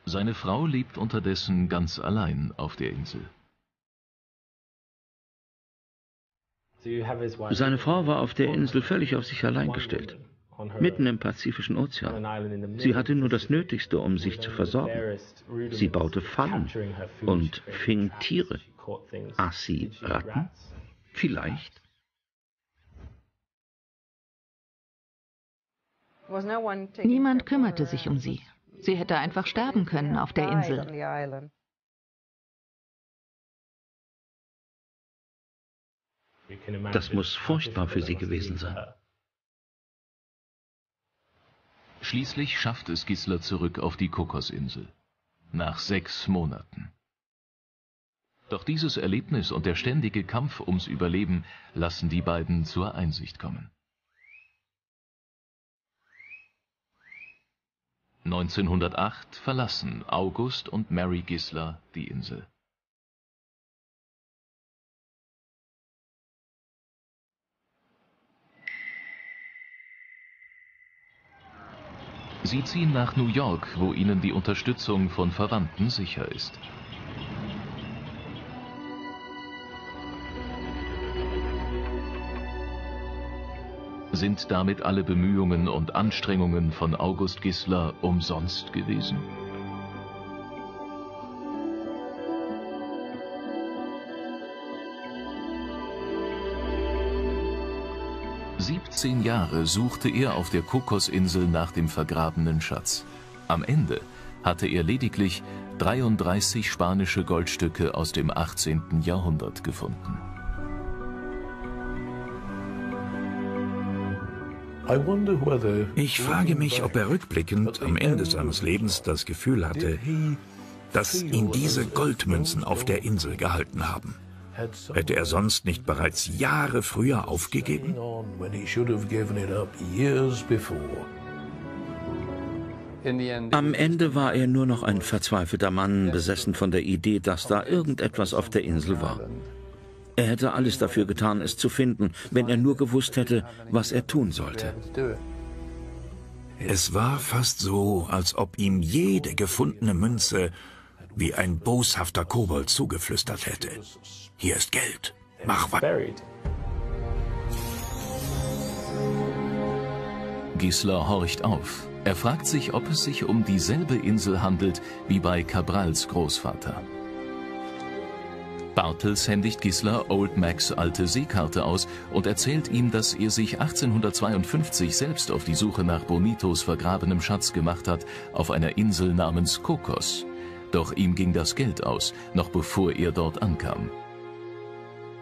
Seine Frau lebt unterdessen ganz allein auf der Insel. Seine Frau war auf der Insel völlig auf sich allein gestellt, mitten im Pazifischen Ozean. Sie hatte nur das Nötigste, um sich zu versorgen. Sie baute Fallen und fing Tiere. Aß sie Ratten? Vielleicht. Niemand kümmerte sich um sie. Sie hätte einfach sterben können auf der Insel. Das muss furchtbar für sie gewesen sein. Schließlich schafft es Gissler zurück auf die Kokosinsel. Nach sechs Monaten. Doch dieses Erlebnis und der ständige Kampf ums Überleben lassen die beiden zur Einsicht kommen. neunzehnhundertacht verlassen August und Mary Gissler die Insel. Sie ziehen nach New York, wo ihnen die Unterstützung von Verwandten sicher ist. Sind damit alle Bemühungen und Anstrengungen von August Gissler umsonst gewesen? siebzehn Jahre suchte er auf der Kokosinsel nach dem vergrabenen Schatz. Am Ende hatte er lediglich dreiunddreißig spanische Goldstücke aus dem achtzehnten Jahrhundert gefunden. Ich frage mich, ob er rückblickend am Ende seines Lebens das Gefühl hatte, dass ihn diese Goldmünzen auf der Insel gehalten haben. Hätte er sonst nicht bereits Jahre früher aufgegeben? Am Ende war er nur noch ein verzweifelter Mann, besessen von der Idee, dass da irgendetwas auf der Insel war. Er hätte alles dafür getan, es zu finden, wenn er nur gewusst hätte, was er tun sollte. Es war fast so, als ob ihm jede gefundene Münze wie ein boshafter Kobold zugeflüstert hätte. Hier ist Geld, mach was. Gissler horcht auf. Er fragt sich, ob es sich um dieselbe Insel handelt wie bei Cabrals Großvater. Bartels händigt Gissler Old Macs alte Seekarte aus und erzählt ihm, dass er sich achtzehnhundertzweiundfünfzig selbst auf die Suche nach Bonitos vergrabenem Schatz gemacht hat, auf einer Insel namens Kokos. Doch ihm ging das Geld aus, noch bevor er dort ankam.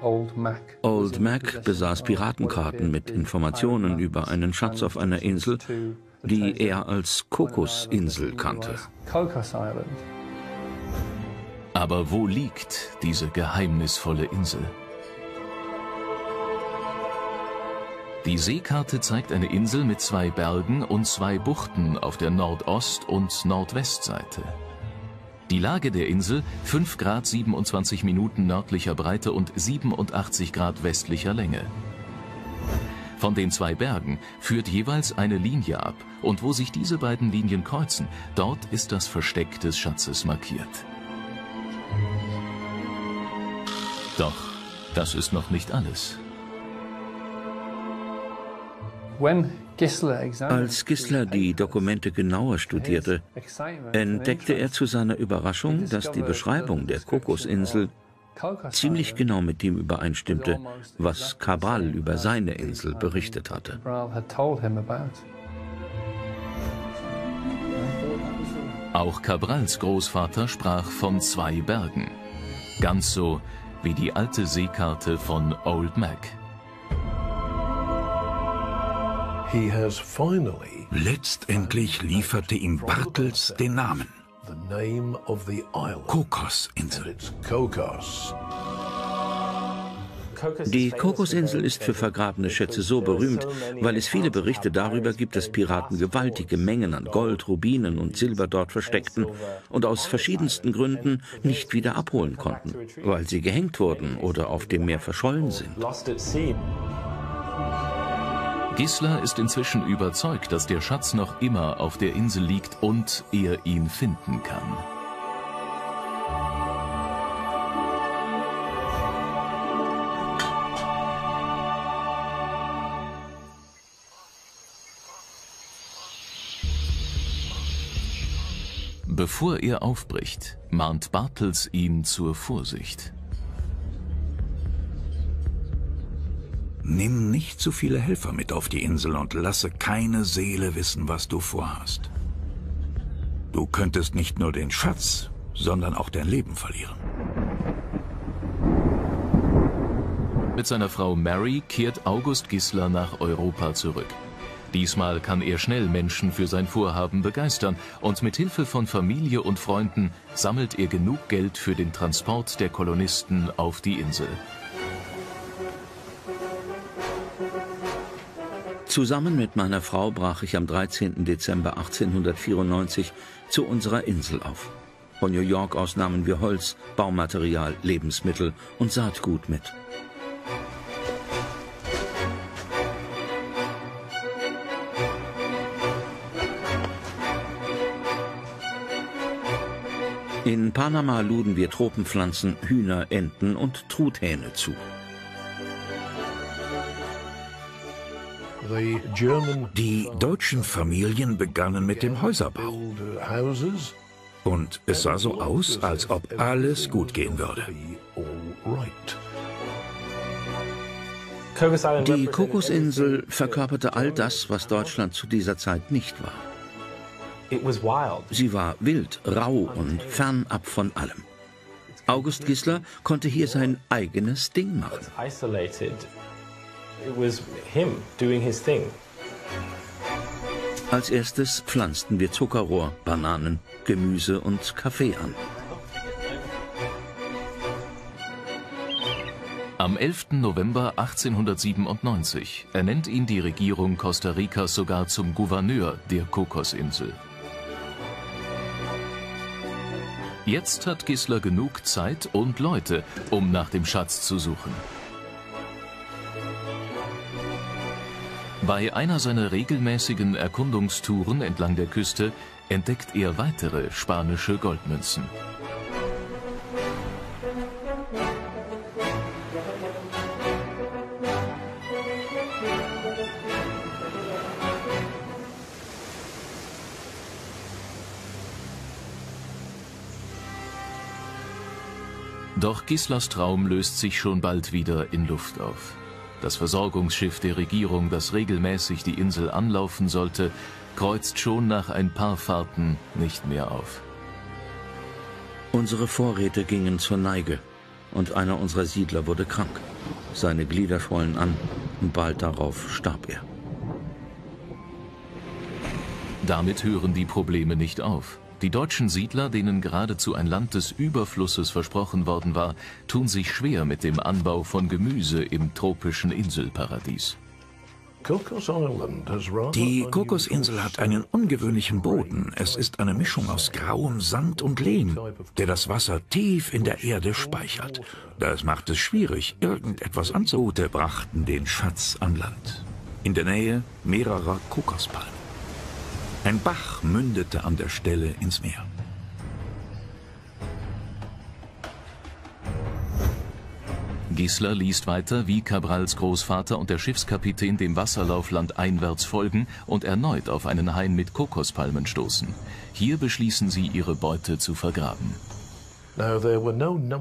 Old Mac. Old Mac besaß Piratenkarten mit Informationen über einen Schatz auf einer Insel, die er als Kokosinsel kannte. Aber wo liegt diese geheimnisvolle Insel? Die Seekarte zeigt eine Insel mit zwei Bergen und zwei Buchten auf der Nordost- und Nordwestseite. Die Lage der Insel, fünf Grad siebenundzwanzig Minuten nördlicher Breite und siebenundachtzig Grad westlicher Länge. Von den zwei Bergen führt jeweils eine Linie ab, und wo sich diese beiden Linien kreuzen, dort ist das Versteck des Schatzes markiert. Doch das ist noch nicht alles. Als Gissler die Dokumente genauer studierte, entdeckte er zu seiner Überraschung, dass die Beschreibung der Kokosinsel ziemlich genau mit dem übereinstimmte, was Cabral über seine Insel berichtet hatte. Auch Cabrals Großvater sprach von zwei Bergen, ganz so wie die alte Seekarte von Old Mac. Letztendlich lieferte ihm Bartels den Namen. Kokosinsel. Die Kokosinsel ist für vergrabene Schätze so berühmt, weil es viele Berichte darüber gibt, dass Piraten gewaltige Mengen an Gold, Rubinen und Silber dort versteckten und aus verschiedensten Gründen nicht wieder abholen konnten, weil sie gehängt wurden oder auf dem Meer verschollen sind. Gissler ist inzwischen überzeugt, dass der Schatz noch immer auf der Insel liegt und er ihn finden kann. Bevor er aufbricht, mahnt Bartels ihn zur Vorsicht. Nimm nicht zu viele Helfer mit auf die Insel und lasse keine Seele wissen, was du vorhast. Du könntest nicht nur den Schatz, sondern auch dein Leben verlieren. Mit seiner Frau Mary kehrt August Gissler nach Europa zurück. Diesmal kann er schnell Menschen für sein Vorhaben begeistern und mit Hilfe von Familie und Freunden sammelt er genug Geld für den Transport der Kolonisten auf die Insel. Zusammen mit meiner Frau brach ich am dreizehnten Dezember achtzehnhundertvierundneunzig zu unserer Insel auf. Von New York aus nahmen wir Holz, Baumaterial, Lebensmittel und Saatgut mit. In Panama luden wir Tropenpflanzen, Hühner, Enten und Truthähne zu. Die deutschen Familien begannen mit dem Häuserbau. Und es sah so aus, als ob alles gut gehen würde. Die Kokosinsel verkörperte all das, was Deutschland zu dieser Zeit nicht war. Sie war wild, rau und fernab von allem. August Gissler konnte hier sein eigenes Ding machen. Als erstes pflanzten wir Zuckerrohr, Bananen, Gemüse und Kaffee an. Am elften November achtzehnhundertsiebenundneunzig ernennt ihn die Regierung Costa Ricas sogar zum Gouverneur der Kokosinsel. Jetzt hat Gissler genug Zeit und Leute, um nach dem Schatz zu suchen. Bei einer seiner regelmäßigen Erkundungstouren entlang der Küste entdeckt er weitere spanische Goldmünzen. Doch Gisslers Traum löst sich schon bald wieder in Luft auf. Das Versorgungsschiff der Regierung, das regelmäßig die Insel anlaufen sollte, kreuzt schon nach ein paar Fahrten nicht mehr auf. Unsere Vorräte gingen zur Neige und einer unserer Siedler wurde krank. Seine Glieder schwollen an und bald darauf starb er. Damit hören die Probleme nicht auf. Die deutschen Siedler, denen geradezu ein Land des Überflusses versprochen worden war, tun sich schwer mit dem Anbau von Gemüse im tropischen Inselparadies. Die Kokosinsel hat einen ungewöhnlichen Boden. Es ist eine Mischung aus grauem Sand und Lehm, der das Wasser tief in der Erde speichert. Das macht es schwierig, irgendetwas anzubauen. Die Boote brachten den Schatz an Land. In der Nähe mehrerer Kokospalmen. Ein Bach mündete an der Stelle ins Meer. Gissler liest weiter, wie Cabrals Großvater und der Schiffskapitän dem Wasserlauf landeinwärts folgen und erneut auf einen Hain mit Kokospalmen stoßen. Hier beschließen sie, ihre Beute zu vergraben.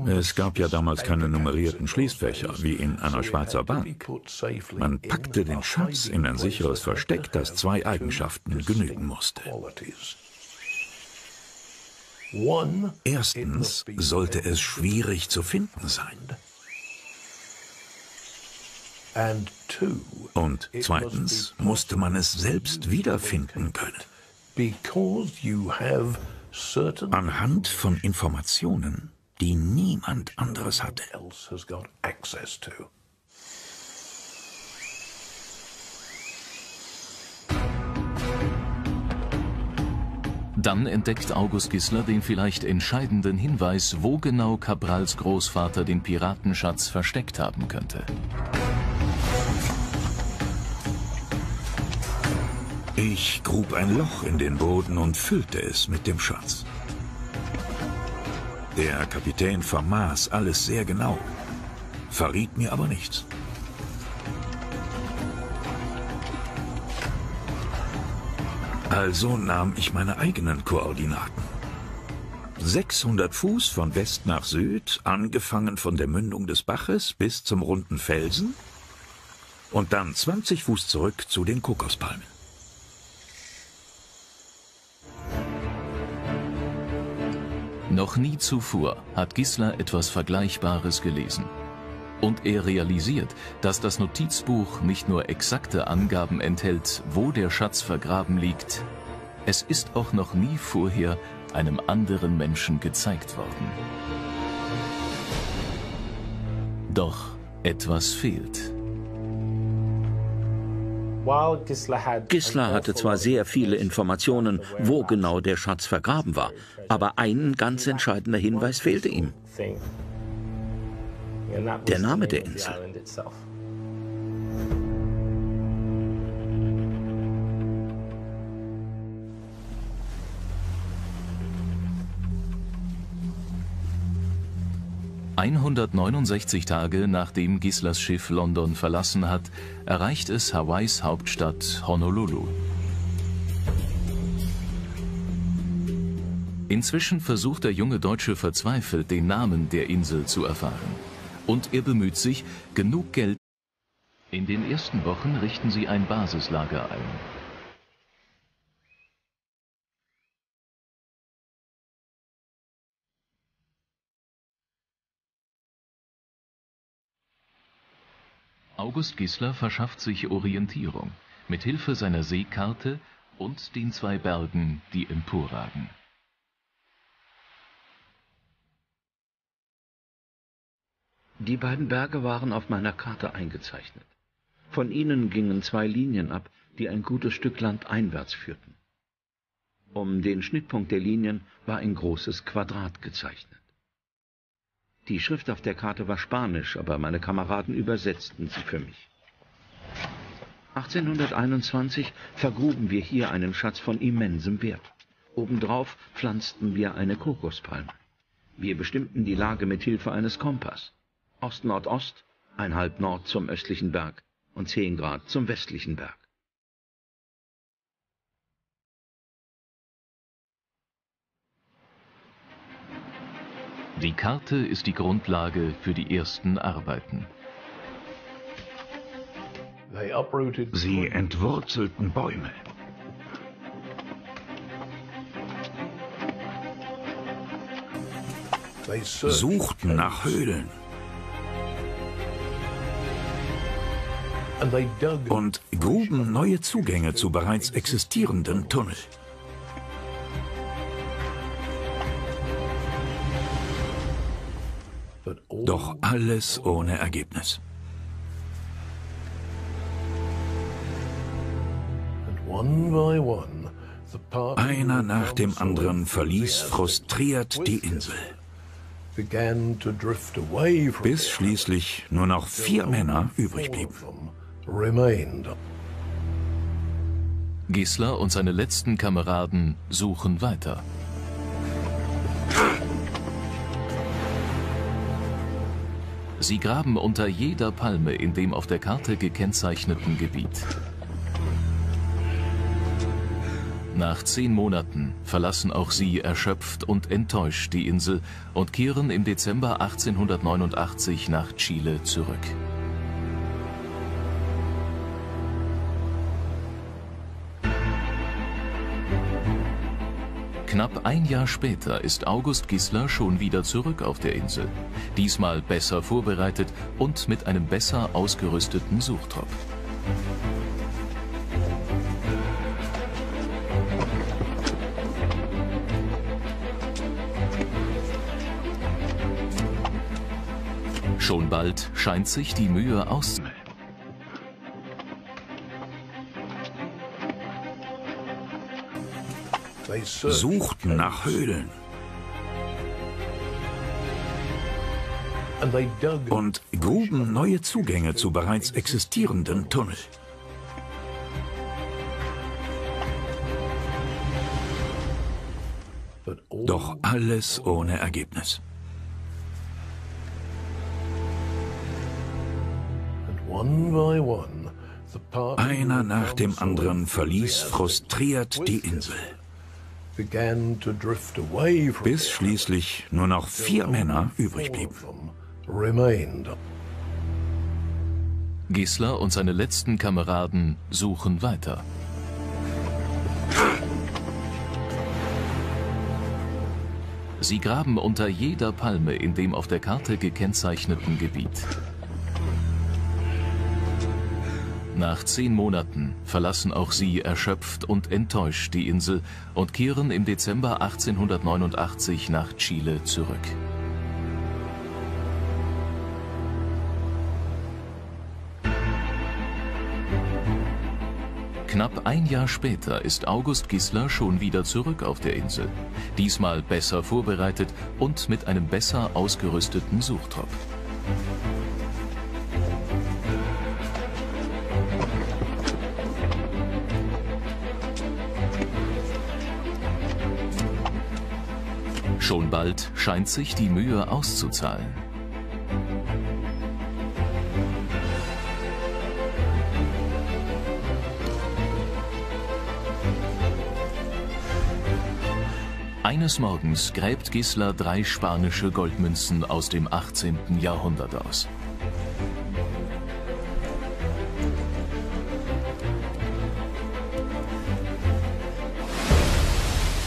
Es gab ja damals keine nummerierten Schließfächer, wie in einer Schweizer Bank. Man packte den Schatz in ein sicheres Versteck, das zwei Eigenschaften genügen musste. Erstens sollte es schwierig zu finden sein. Und zweitens musste man es selbst wiederfinden können. Anhand von Informationen, die niemand anderes hatte. Dann entdeckt August Gissler den vielleicht entscheidenden Hinweis, wo genau Cabrals Großvater den Piratenschatz versteckt haben könnte. Ich grub ein Loch in den Boden und füllte es mit dem Schatz. Der Kapitän vermaß alles sehr genau, verriet mir aber nichts. Also nahm ich meine eigenen Koordinaten. sechshundert Fuß von West nach Süd, angefangen von der Mündung des Baches bis zum runden Felsen und dann zwanzig Fuß zurück zu den Kokospalmen. Noch nie zuvor hat Gissler etwas Vergleichbares gelesen. Und er realisiert, dass das Notizbuch nicht nur exakte Angaben enthält, wo der Schatz vergraben liegt. Es ist auch noch nie vorher einem anderen Menschen gezeigt worden. Doch etwas fehlt. Gissler hatte zwar sehr viele Informationen, wo genau der Schatz vergraben war, aber ein ganz entscheidender Hinweis fehlte ihm. Der Name der Insel. hundertneunundsechzig Tage nachdem Gisslers Schiff London verlassen hat, erreicht es Hawaiis Hauptstadt Honolulu. Inzwischen versucht der junge Deutsche verzweifelt, den Namen der Insel zu erfahren. Und er bemüht sich, genug Geld. In den ersten Wochen richten sie ein Basislager ein. August Gissler verschafft sich Orientierung, mit Hilfe seiner Seekarte und den zwei Bergen, die emporragen. Die beiden Berge waren auf meiner Karte eingezeichnet. Von ihnen gingen zwei Linien ab, die ein gutes Stück Land einwärts führten. Um den Schnittpunkt der Linien war ein großes Quadrat gezeichnet. Die Schrift auf der Karte war Spanisch, aber meine Kameraden übersetzten sie für mich. achtzehnhunderteinundzwanzig vergruben wir hier einen Schatz von immensem Wert. Obendrauf pflanzten wir eine Kokospalme. Wir bestimmten die Lage mit Hilfe eines Kompass. Ost-Nordost, einhalb Nord zum östlichen Berg und zehn Grad zum westlichen Berg. Die Karte ist die Grundlage für die ersten Arbeiten. Sie entwurzelten Bäume. Suchten nach Höhlen. Und gruben neue Zugänge zu bereits existierenden Tunneln. Doch alles ohne Ergebnis. Einer nach dem anderen verließ frustriert die Insel, bis schließlich nur noch vier Männer übrig blieben. Gissler und seine letzten Kameraden suchen weiter. Sie graben unter jeder Palme in dem auf der Karte gekennzeichneten Gebiet. Nach zehn Monaten verlassen auch sie erschöpft und enttäuscht die Insel und kehren im Dezember achtzehnhundertneunundachtzig nach Chile zurück. Knapp ein Jahr später ist August Gissler schon wieder zurück auf der Insel. Diesmal besser vorbereitet und mit einem besser ausgerüsteten Suchtrupp. Schon bald scheint sich die Mühe auszahlen. Suchten nach Höhlen und gruben neue Zugänge zu bereits existierenden Tunneln. Doch alles ohne Ergebnis. Einer nach dem anderen verließ frustriert die Insel, bis schließlich nur noch vier Männer übrig blieben. Gissler und seine letzten Kameraden suchen weiter. Sie graben unter jeder Palme in dem auf der Karte gekennzeichneten Gebiet. Nach zehn Monaten verlassen auch sie erschöpft und enttäuscht die Insel und kehren im Dezember achtzehnhundertneunundachtzig nach Chile zurück. Knapp ein Jahr später ist August Gissler schon wieder zurück auf der Insel. Diesmal besser vorbereitet und mit einem besser ausgerüsteten Suchtrupp. Schon bald scheint sich die Mühe auszuzahlen. Eines Morgens gräbt Gissler drei spanische Goldmünzen aus dem achtzehnten Jahrhundert aus.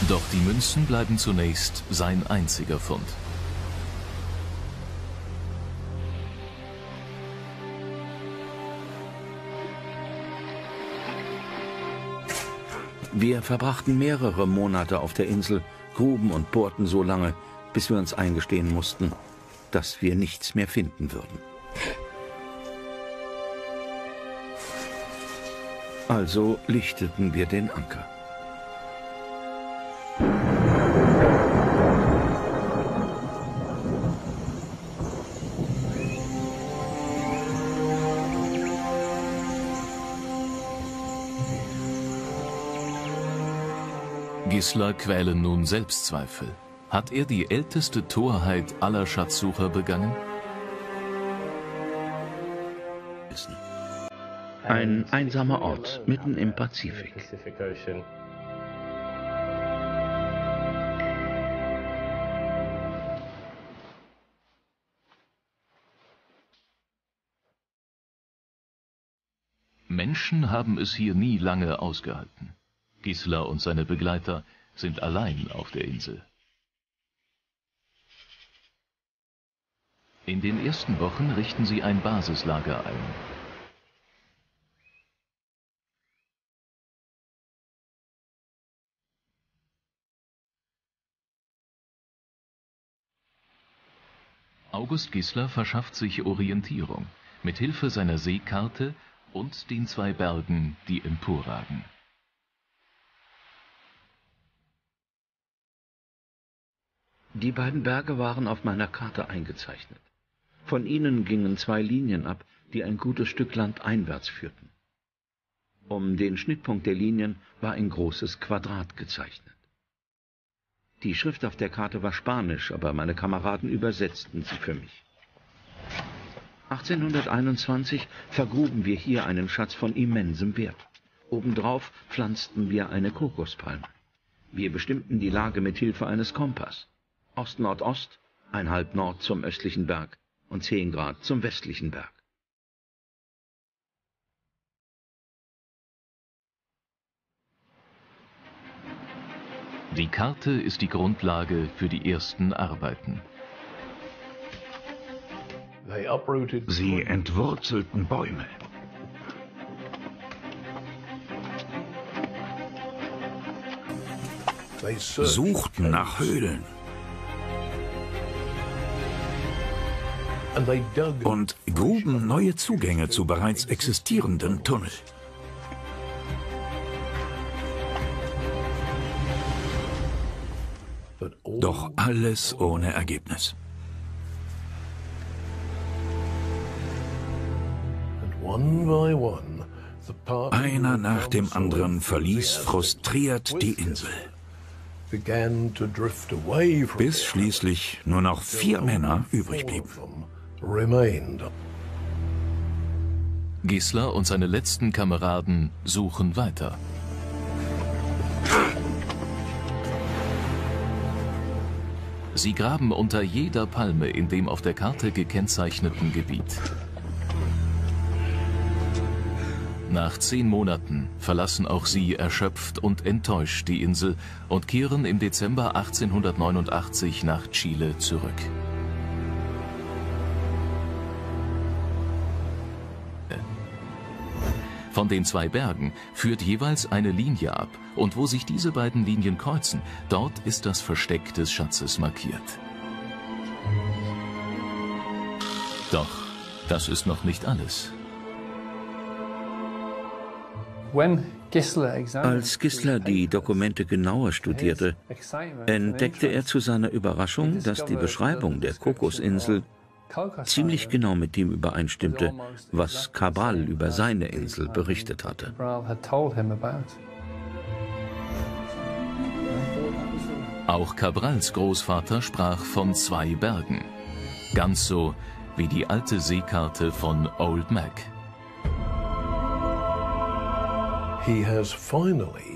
Doch die Münzen bleiben zunächst sein einziger Fund. Wir verbrachten mehrere Monate auf der Insel, gruben und bohrten so lange, bis wir uns eingestehen mussten, dass wir nichts mehr finden würden. Also lichteten wir den Anker. Gissler quälen nun Selbstzweifel. Hat er die älteste Torheit aller Schatzsucher begangen? Ein einsamer Ort mitten im Pazifik. Menschen haben es hier nie lange ausgehalten. Gissler und seine Begleiter sind allein auf der Insel. In den ersten Wochen richten sie ein Basislager ein. August Gissler verschafft sich Orientierung mit Hilfe seiner Seekarte und den zwei Bergen, die emporragen. Die beiden Berge waren auf meiner Karte eingezeichnet. Von ihnen gingen zwei Linien ab, die ein gutes Stück Land einwärts führten. Um den Schnittpunkt der Linien war ein großes Quadrat gezeichnet. Die Schrift auf der Karte war Spanisch, aber meine Kameraden übersetzten sie für mich. achtzehnhunderteinundzwanzig vergruben wir hier einen Schatz von immensem Wert. Obendrauf pflanzten wir eine Kokospalme. Wir bestimmten die Lage mit Hilfe eines Kompass. Ost-Nord-Ost, einhalb Nord zum östlichen Berg und zehn Grad zum westlichen Berg. Die Karte ist die Grundlage für die ersten Arbeiten. Sie entwurzelten Bäume. Suchten nach Höhlen. Und gruben neue Zugänge zu bereits existierenden Tunneln. Doch alles ohne Ergebnis. Einer nach dem anderen verließ frustriert die Insel. Bis schließlich nur noch vier Männer übrig blieben. Gissler und seine letzten Kameraden suchen weiter. Sie graben unter jeder Palme in dem auf der Karte gekennzeichneten Gebiet. Nach zehn Monaten verlassen auch sie erschöpft und enttäuscht die Insel und kehren im Dezember achtzehnhundertneunundachtzig nach Chile zurück. Von den zwei Bergen führt jeweils eine Linie ab, und wo sich diese beiden Linien kreuzen, dort ist das Versteck des Schatzes markiert. Doch das ist noch nicht alles. Als Gissler die Dokumente genauer studierte, entdeckte er zu seiner Überraschung, dass die Beschreibung der Kokosinsel ziemlich genau mit dem übereinstimmte, was Cabral über seine Insel berichtet hatte. Auch Cabrals Großvater sprach von zwei Bergen, ganz so wie die alte Seekarte von Old Mac.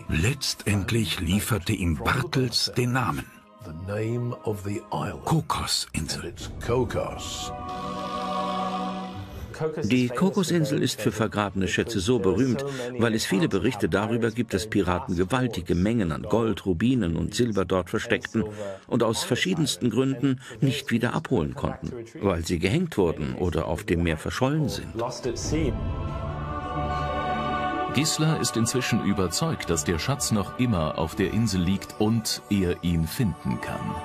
Letztendlich lieferte ihm Bartels den Namen. Kokosinsel. Die Kokosinsel ist für vergrabene Schätze so berühmt, weil es viele Berichte darüber gibt, dass Piraten gewaltige Mengen an Gold, Rubinen und Silber dort versteckten und aus verschiedensten Gründen nicht wieder abholen konnten, weil sie gehängt wurden oder auf dem Meer verschollen sind. Gissler ist inzwischen überzeugt, dass der Schatz noch immer auf der Insel liegt und er ihn finden kann.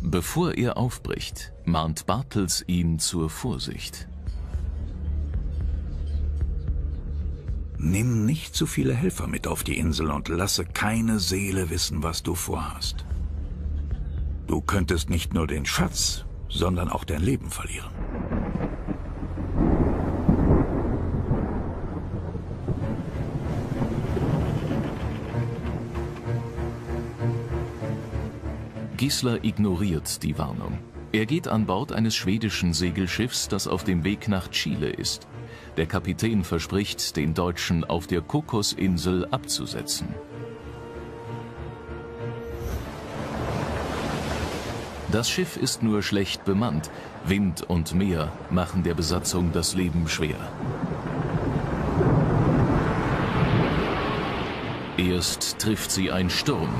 Bevor er aufbricht, mahnt Bartels ihn zur Vorsicht. Nimm nicht zu viele Helfer mit auf die Insel und lasse keine Seele wissen, was du vorhast. Du könntest nicht nur den Schatz, sondern auch dein Leben verlieren. Gissler ignoriert die Warnung. Er geht an Bord eines schwedischen Segelschiffs, das auf dem Weg nach Chile ist. Der Kapitän verspricht, den Deutschen auf der Kokosinsel abzusetzen. Das Schiff ist nur schlecht bemannt. Wind und Meer machen der Besatzung das Leben schwer. Erst trifft sie ein Sturm.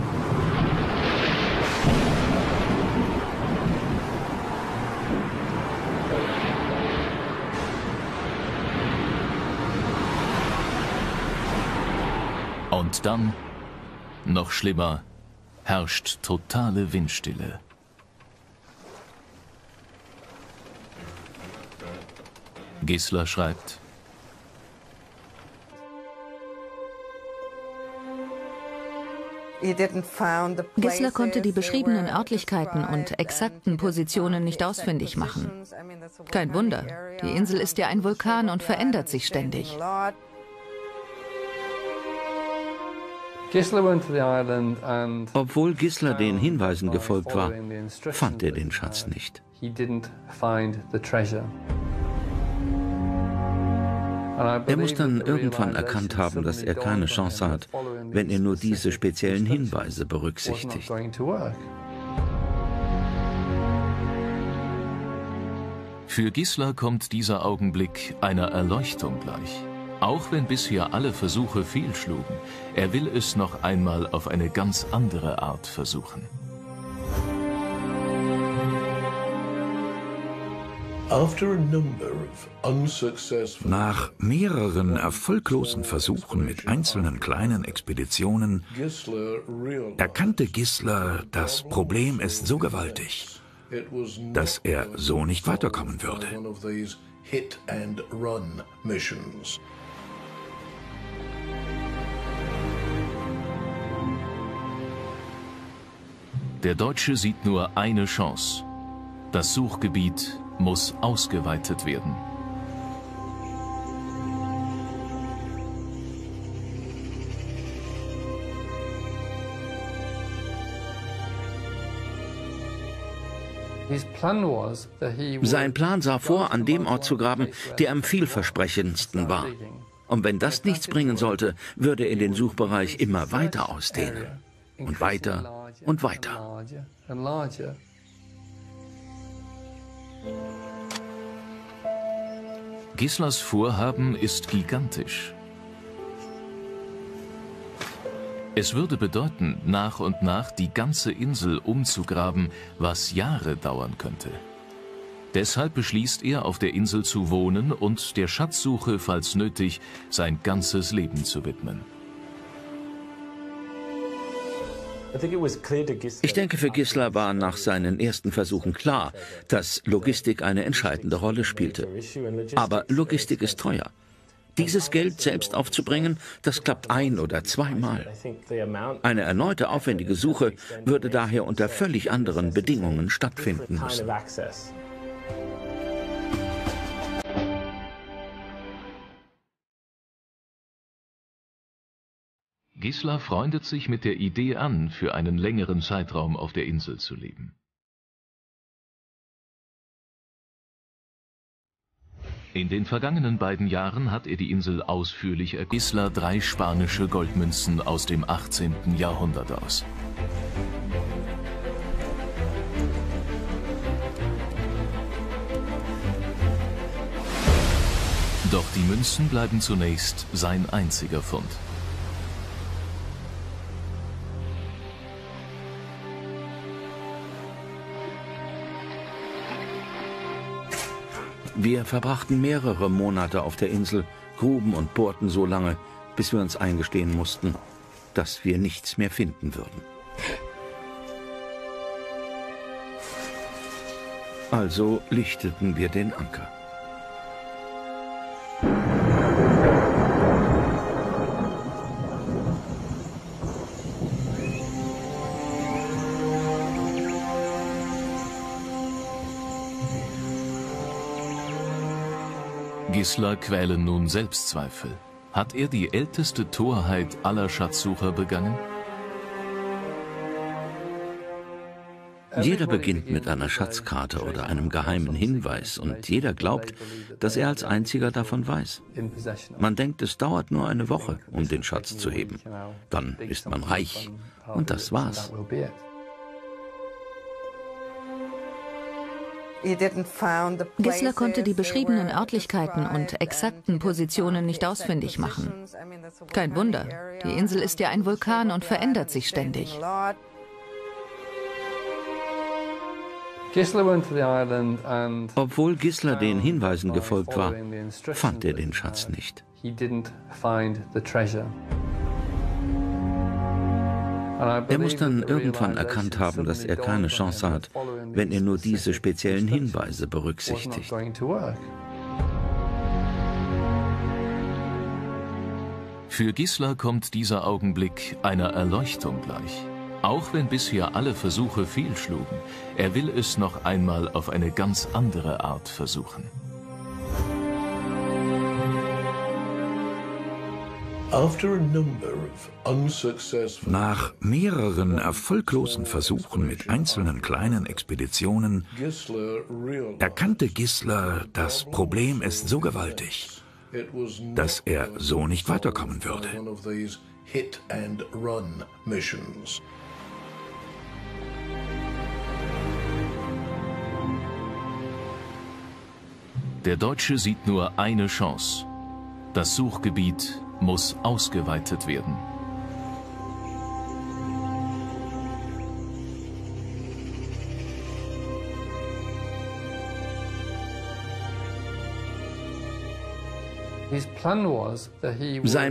Und dann, noch schlimmer, herrscht totale Windstille. Gissler schreibt: Gissler konnte die beschriebenen Örtlichkeiten und exakten Positionen nicht ausfindig machen. Kein Wunder, die Insel ist ja ein Vulkan und verändert sich ständig. Obwohl Gissler den Hinweisen gefolgt war, fand er den Schatz nicht. Er muss dann irgendwann erkannt haben, dass er keine Chance hat, wenn er nur diese speziellen Hinweise berücksichtigt. Für Gissler kommt dieser Augenblick einer Erleuchtung gleich. Auch wenn bisher alle Versuche fehlschlugen, er will es noch einmal auf eine ganz andere Art versuchen. Nach mehreren erfolglosen Versuchen mit einzelnen kleinen Expeditionen erkannte Gissler, das Problem ist so gewaltig, dass er so nicht weiterkommen würde. Der Deutsche sieht nur eine Chance. Das Suchgebiet muss ausgeweitet werden. Sein Plan sah vor, an dem Ort zu graben, der am vielversprechendsten war. Und wenn das nichts bringen sollte, würde er den Suchbereich immer weiter ausdehnen. Und weiter und weiter. Gisslers Vorhaben ist gigantisch. Es würde bedeuten, nach und nach die ganze Insel umzugraben, was Jahre dauern könnte. Deshalb beschließt er, auf der Insel zu wohnen und der Schatzsuche, falls nötig, sein ganzes Leben zu widmen. Ich denke, für Gissler war nach seinen ersten Versuchen klar, dass Logistik eine entscheidende Rolle spielte. Aber Logistik ist teuer. Dieses Geld selbst aufzubringen, das klappt ein- oder zweimal. Eine erneute aufwendige Suche würde daher unter völlig anderen Bedingungen stattfinden müssen. Gissler freundet sich mit der Idee an, für einen längeren Zeitraum auf der Insel zu leben. In den vergangenen beiden Jahren hat er die Insel ausführlich erkundet. Gissler drei spanische Goldmünzen aus dem achtzehnten Jahrhundert aus. Doch die Münzen bleiben zunächst sein einziger Fund. Wir verbrachten mehrere Monate auf der Insel, gruben und bohrten so lange, bis wir uns eingestehen mussten, dass wir nichts mehr finden würden. Also lichteten wir den Anker. Gissler quälen nun Selbstzweifel. Hat er die älteste Torheit aller Schatzsucher begangen? Jeder beginnt mit einer Schatzkarte oder einem geheimen Hinweis und jeder glaubt, dass er als einziger davon weiß. Man denkt, es dauert nur eine Woche, um den Schatz zu heben. Dann ist man reich und das war's. Gissler konnte die beschriebenen Örtlichkeiten und exakten Positionen nicht ausfindig machen. Kein Wunder, die Insel ist ja ein Vulkan und verändert sich ständig. Obwohl Gissler den Hinweisen gefolgt war, fand er den Schatz nicht. Er muss dann irgendwann erkannt haben, dass er keine Chance hat, wenn er nur diese speziellen Hinweise berücksichtigt. Für Gissler kommt dieser Augenblick einer Erleuchtung gleich. Auch wenn bisher alle Versuche fehlschlugen, er will es noch einmal auf eine ganz andere Art versuchen. Nach mehreren erfolglosen Versuchen mit einzelnen kleinen Expeditionen erkannte Gissler, das Problem ist so gewaltig, dass er so nicht weiterkommen würde. Der Deutsche sieht nur eine Chance. Das Suchgebiet muss ausgeweitet werden. Sein